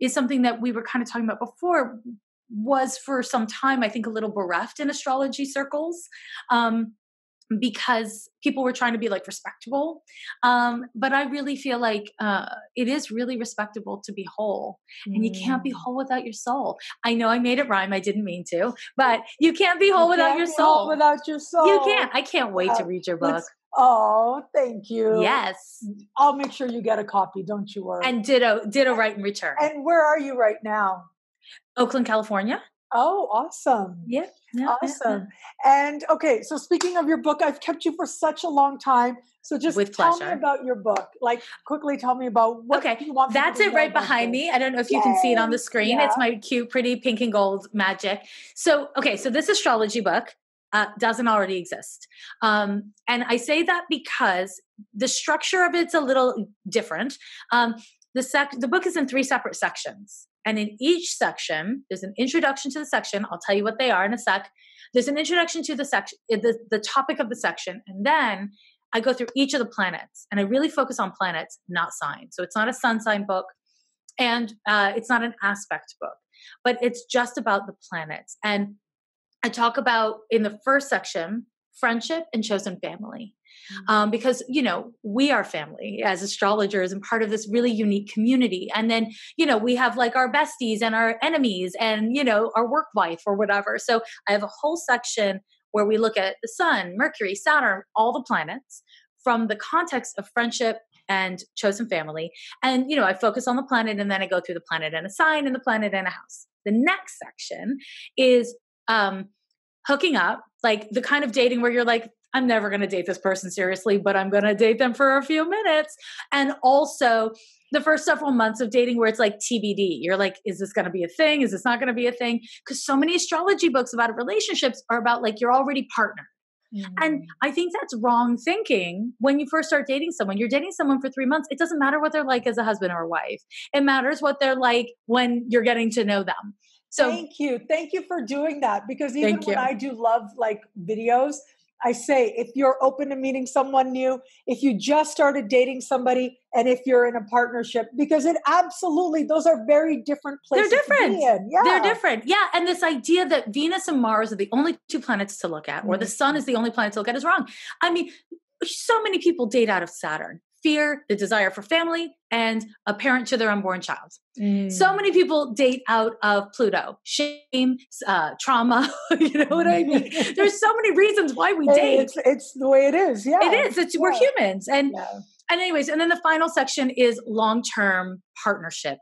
is something that we were kind of talking about before, was for some time, I think, a little bereft in astrology circles. Um, because people were trying to be like respectable. Um, but I really feel like uh, it is really respectable to be whole, and mm. you can't be whole without your soul. I know I made it rhyme. I didn't mean to, but you can't be whole you without your soul. Without your soul. You can't. I can't wait uh, to read your book. Oh, thank you. Yes. I'll make sure you get a copy. Don't you worry. And ditto, ditto right in return. And where are you right now? Oakland, California. Oh, awesome. Yeah. yeah awesome. Yeah. And okay, so speaking of your book, I've kept you for such a long time. So just With tell pleasure. me about your book. Like quickly tell me about what okay. you want That's to it right behind me. I don't know if you Yay. can see it on the screen. Yeah. It's my cute, pretty pink and gold magic. So, okay, so this astrology book uh, doesn't already exist. Um, and I say that because the structure of it's a little different. Um, the sec- the book is in three separate sections. And in each section, there's an introduction to the section. I'll tell you what they are in a sec. There's an introduction to the section, the, the topic of the section. And then I go through each of the planets, and I really focus on planets, not signs. So it's not a sun sign book, and uh, it's not an aspect book, but it's just about the planets. And I talk about, in the first section, friendship and chosen family. Um, because, you know, we are family as astrologers and part of this really unique community. And then, you know, we have like our besties and our enemies and, you know, our work wife or whatever. So I have a whole section where we look at the sun, Mercury, Saturn, all the planets from the context of friendship and chosen family. And, you know, I focus on the planet, and then I go through the planet and a sign and the planet and a house. The next section is um, hooking up, like the kind of dating where you're like, I'm never going to date this person seriously, but I'm going to date them for a few minutes. And also the first several months of dating where it's like T B D, you're like, is this going to be a thing? Is this not going to be a thing? Because so many astrology books about relationships are about like, you're already partnered. Mm-hmm. And I think that's wrong thinking. When you first start dating someone, you're dating someone for three months. It doesn't matter what they're like as a husband or a wife. It matters what they're like when you're getting to know them. So thank you. Thank you for doing that. Because even when I do love like videos, I say, if you're open to meeting someone new, if you just started dating somebody, and if you're in a partnership, because it absolutely, those are very different places. They're different. To be in. Yeah. They're different. Yeah. And this idea that Venus and Mars are the only two planets to look at, or the sun is the only planet to look at, is wrong. I mean, so many people date out of Saturn. fear, the desire for family, and a parent to their unborn child. Mm. So many people date out of Pluto. Shame, uh, trauma, you know what I mean? There's so many reasons why we date. It's, it's the way it is. Yeah, it is. It's, yeah. We're humans. And, yeah. and anyways, and then the final section is long-term partnership.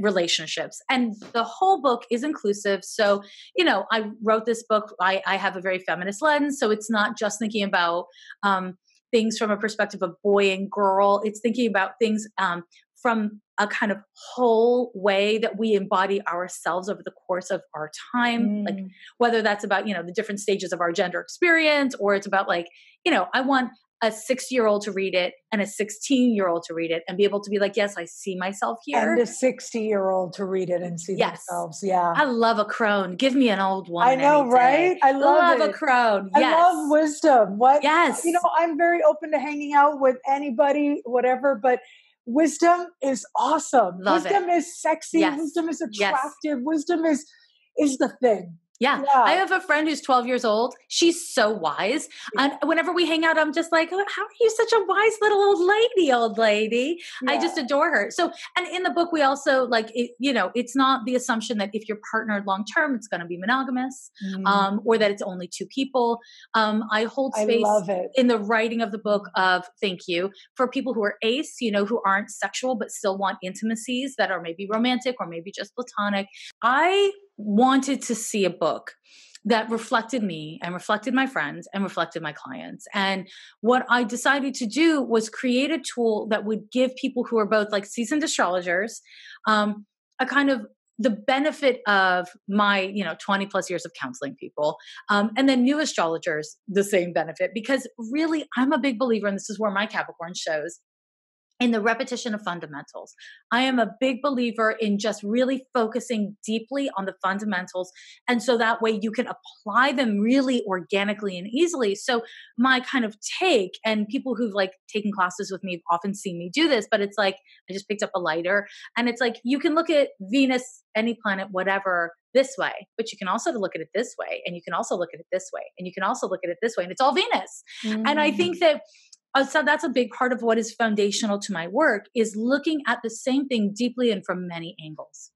Relationships. And the whole book is inclusive. So, you know, I wrote this book, I, I have a very feminist lens. So it's not just thinking about um, things from a perspective of boy and girl. It's thinking about things um, from a kind of whole way that we embody ourselves over the course of our time. Mm. Like whether that's about, you know, the different stages of our gender experience, or it's about like, you know, I want a six-year-old to read it and a sixteen-year-old to read it and be able to be like, yes, I see myself here. And a sixty-year-old to read it and see yes. themselves. Yeah. I love a crone. Give me an old one. I know, right? Day. I love, love a crone. Yes. I love wisdom. What? Yes. You know, I'm very open to hanging out with anybody, whatever, but wisdom is awesome. Love wisdom it. Is sexy. Yes. Wisdom is attractive. Yes. Wisdom is is the thing. Yeah. yeah. I have a friend who's twelve years old. She's so wise. Yeah. And whenever we hang out, I'm just like, oh, how are you such a wise little old lady, old lady? Yeah. I just adore her. So, and in the book, we also like, it, you know, it's not the assumption that if you're partnered long-term, it's going to be monogamous, mm. um, or that it's only two people. Um, I hold space I in the writing of the book of thank you for people who are ace, you know, who aren't sexual, but still want intimacies that are maybe romantic or maybe just platonic. I wanted to see a book that reflected me and reflected my friends and reflected my clients. And what I decided to do was create a tool that would give people who are both like seasoned astrologers, um, a kind of the benefit of my, you know, twenty plus years of counseling people. Um, and then new astrologers, the same benefit, because really I'm a big believer, and this is where my Capricorn shows, in the repetition of fundamentals. I am a big believer in just really focusing deeply on the fundamentals. And so that way you can apply them really organically and easily. So my kind of take, and people who've like taken classes with me have often seen me do this, but it's like, I just picked up a lighter, and it's like, you can look at Venus, any planet, whatever, this way, but you can also look at it this way. And you can also look at it this way. And you can also look at it this way. And it's all Venus. Mm. And I think that so that's a big part of what is foundational to my work, is looking at the same thing deeply and from many angles.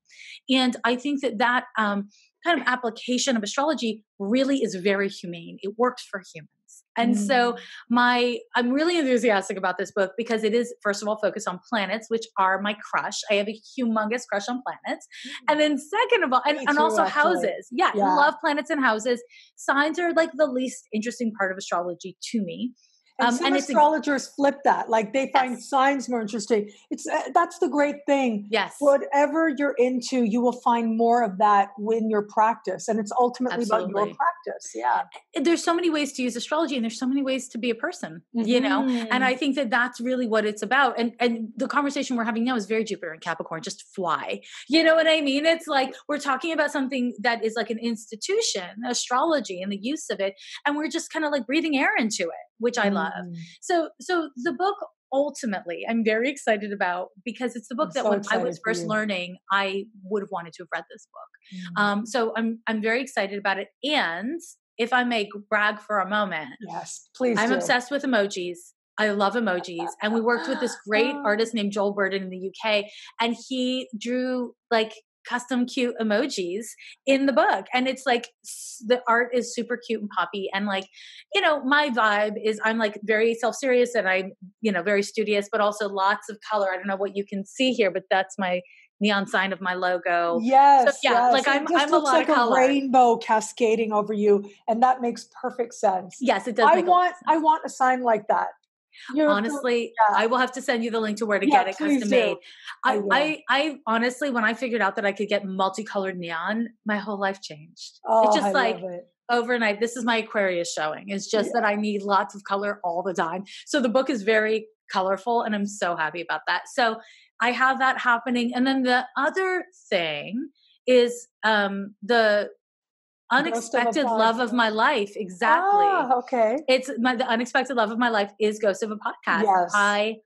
And I think that that um, kind of application of astrology really is very humane. It works for humans. And mm. so my, I'm really enthusiastic about this book because it is, first of all, focused on planets, which are my crush. I have a humongous crush on planets. Mm. And then second of all, and, and also actually. houses. Yeah, yeah. I love planets and houses. Signs are like the least interesting part of astrology to me. And um, some and astrologers it's, flip that. Like they find yes. signs more interesting. It's uh, that's the great thing. Yes. Whatever you're into, you will find more of that in your practice. And it's ultimately Absolutely. about your practice. Yeah. There's so many ways to use astrology, and there's so many ways to be a person, mm-hmm. you know? And I think that that's really what it's about. And and the conversation we're having now is very Jupiter and Capricorn, just fly. You know what I mean? It's like, we're talking about something that is like an institution, astrology, and the use of it. And we're just kind of like breathing air into it, which I love. Mm. So, so the book ultimately I'm very excited about, because it's the book I'm that so when I was first learning, I would have wanted to have read this book. Mm. Um, so I'm, I'm very excited about it. And if I may brag for a moment, yes, please. I'm do. obsessed with emojis. I love emojis. And we worked with this great artist named Joel Burden in the U K, and he drew like custom cute emojis in the book. And it's like, the art is super cute and poppy. And like, you know, my vibe is I'm like very self-serious, and I'm, you know, very studious, but also lots of color. I don't know what you can see here, but that's my neon sign of my logo. Yes. So, yeah. Yes. Like I'm, I'm a lot like of color. It looks like a rainbow cascading over you. And that makes perfect sense. Yes, it does. I want, I want a sign like that. You're honestly, cool. yeah. I will have to send you the link to where to yeah, get it custom made. I, I, I honestly, when I figured out that I could get multicolored neon, my whole life changed. Oh, it's just I like it. overnight. This is my Aquarius showing. It's just yeah. that I need lots of color all the time. So the book is very colorful, and I'm so happy about that. So I have that happening. And then the other thing is um, the unexpected love of my life. Exactly. Ah, okay. It's my, the unexpected love of my life is Ghost of a Podcast. Yes. I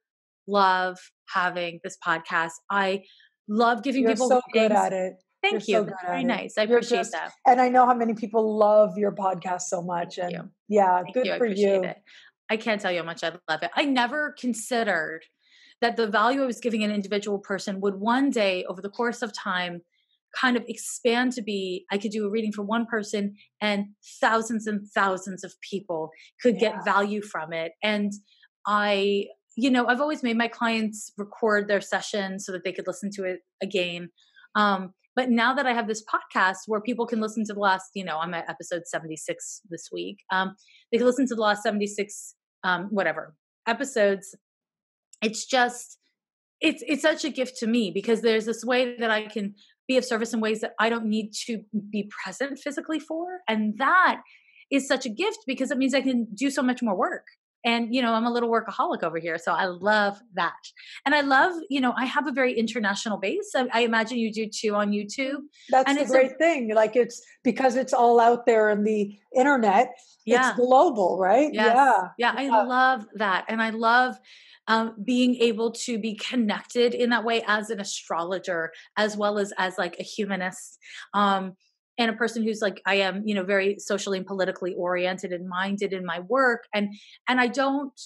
love having this podcast. I love giving You're people so good at it. Thank You're you. So That's very nice. I You're appreciate just, that. And I know how many people love your podcast so much. Thank and you. yeah, Thank good you. for I you. It. I can't tell you how much I love it. I never considered that the value I was giving an individual person would one day over the course of time kind of expand to be, I could do a reading for one person and thousands and thousands of people could yeah. get value from it. And I, you know, I've always made my clients record their session so that they could listen to it again. Um, but now that I have this podcast where people can listen to the last, you know, I'm at episode seventy-six this week. Um, they can listen to the last seventy-six, um, whatever episodes. It's just, it's, it's such a gift to me because there's this way that I can be of service in ways that I don't need to be present physically for. And that is such a gift because it means I can do so much more work. And, you know, I'm a little workaholic over here. So I love that. And I love, you know, I have a very international base. I, I imagine you do too on YouTube. That's and the it's great a, thing. Like it's because it's all out there in the internet. Yeah. It's global, right? Yes. Yeah. Yeah. I yeah. love that. And I love um, being able to be connected in that way as an astrologer, as well as, as like a humanist, um, and a person who's like, I am, you know, very socially and politically oriented and minded in my work. And, and I don't,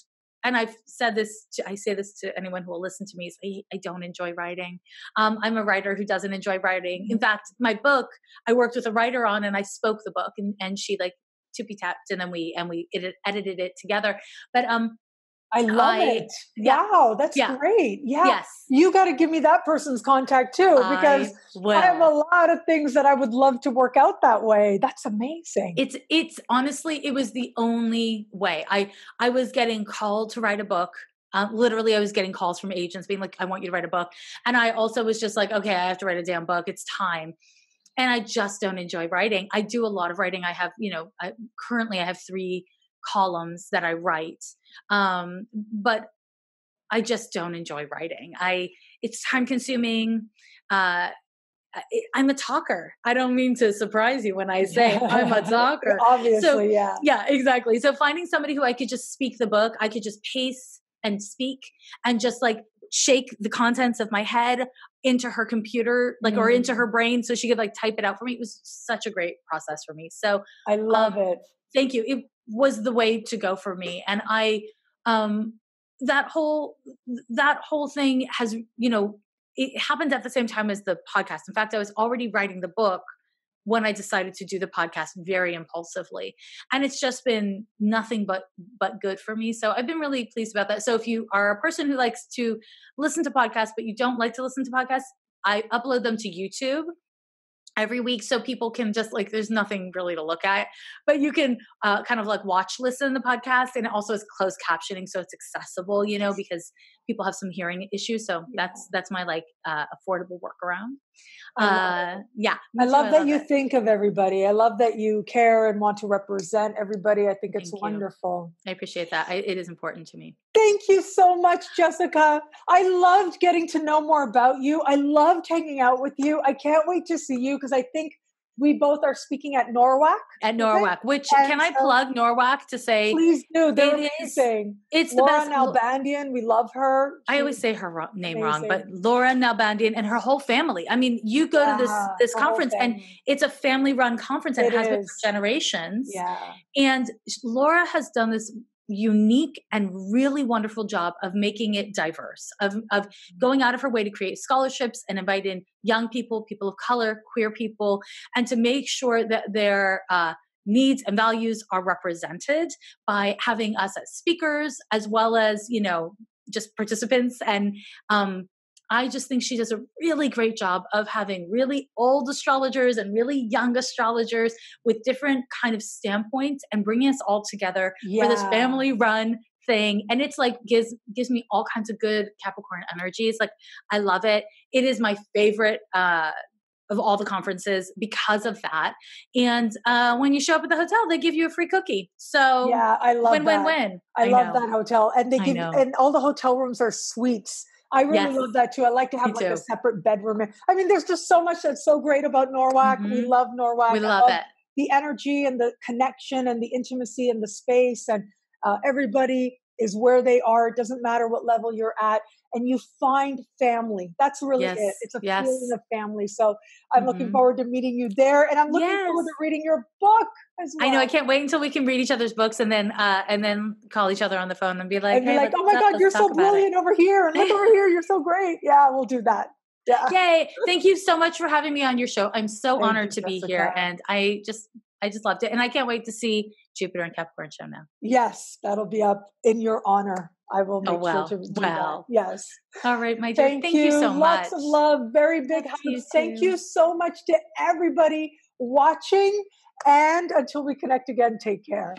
and I've said this, to, I say this to anyone who will listen to me, is I, I don't enjoy writing. Um, I'm a writer who doesn't enjoy writing. In fact, my book, I worked with a writer on and I spoke the book and, and she like tippy-tapped and then we, and we edit, edited it together. But, um, I love I, it. Yeah. Wow. That's yeah. great. Yeah. Yes. You got to give me that person's contact too, because I, I have a lot of things that I would love to work out that way. That's amazing. It's, it's honestly, it was the only way I, I was getting called to write a book. Uh, literally I was getting calls from agents being like, I want you to write a book. And I also was just like, okay, I have to write a damn book. It's time. And I just don't enjoy writing. I do a lot of writing. I have, you know, I, currently I have three columns that I write. Um, but I just don't enjoy writing. I, it's time consuming. Uh, I, I'm a talker. I don't mean to surprise you when I say I'm a talker. Obviously. So, yeah. Yeah, exactly. So finding somebody who I could just speak the book, I could just pace and speak and just like shake the contents of my head into her computer, like, mm-hmm. or into her brain. So she could like type it out for me. It was such a great process for me. So I love um, it. Thank you. It was the way to go for me. And I, um, that whole, that whole thing has, you know, it happened at the same time as the podcast. In fact, I was already writing the book when I decided to do the podcast very impulsively. And it's just been nothing but, but good for me. So I've been really pleased about that. So if you are a person who likes to listen to podcasts, but you don't like to listen to podcasts, I upload them to YouTube every week. So people can just like, there's nothing really to look at, but you can uh, kind of like watch, listen to the podcast. And it also is closed captioning. So it's accessible, you know, because people have some hearing issues. So that's, that's my like uh, affordable workaround. Uh, yeah. I love I that love you it. think of everybody. I love that you care and want to represent everybody. I think it's Thank wonderful. You. I appreciate that. I, it is important to me. Thank you so much, Jessica. I loved getting to know more about you. I loved hanging out with you. I can't wait to see you because I think we both are speaking at Norwac. At Norwac, which and can I plug um, Norwac to say? Please do. They're it amazing. Is, it's Laura the best. Laura Nalbandian, we love her. She I always say her ro- name amazing. wrong, but Laura Nalbandian and her whole family. I mean, you go yeah, to this this conference and it's a family-run conference and it, it has is. been for generations. Yeah. And Laura has done this unique and really wonderful job of making it diverse, of, of going out of her way to create scholarships and invite in young people, people of color, queer people, and to make sure that their uh, needs and values are represented by having us as speakers, as well as, you know, just participants. And um, I just think she does a really great job of having really old astrologers and really young astrologers with different kind of standpoints and bringing us all together yeah. for this family run thing. And it's like, gives, gives me all kinds of good Capricorn energy. It's like, I love it. It is my favorite, uh, of all the conferences because of that. And uh, when you show up at the hotel, they give you a free cookie. So yeah, I love win, that. win, win. I, I love know. that hotel. And they give you, and all the hotel rooms are suites. I really yes. love that too. I like to have Me like too. a separate bedroom. I mean, there's just so much that's so great about Norwac. Mm-hmm. We love Norwac. We love, love it. The energy and the connection and the intimacy and the space and uh, everybody is where they are. It doesn't matter what level you're at. And you find family. That's really yes. it. It's a yes. feeling of family. So I'm mm-hmm. looking forward to meeting you there. And I'm looking yes. forward to reading your book as well. I know. I can't wait until we can read each other's books and then uh, and then call each other on the phone and be like, and hey, like, oh my God, you're so brilliant over here. And look over here. You're so great. Yeah, we'll do that. Yeah. Yay. Thank you so much for having me on your show. I'm so Thank honored you, to Jessica. Be here. And I just, I just loved it. And I can't wait to see Jupiter and Capricorn show now. Yes. That'll be up in your honor. I will make oh, well, sure to do well. that. Yes. All right, my dear. Thank, Thank you. you so Lots much. Lots of love. Very big hugs. You Thank you so much to everybody watching. And until we connect again, take care.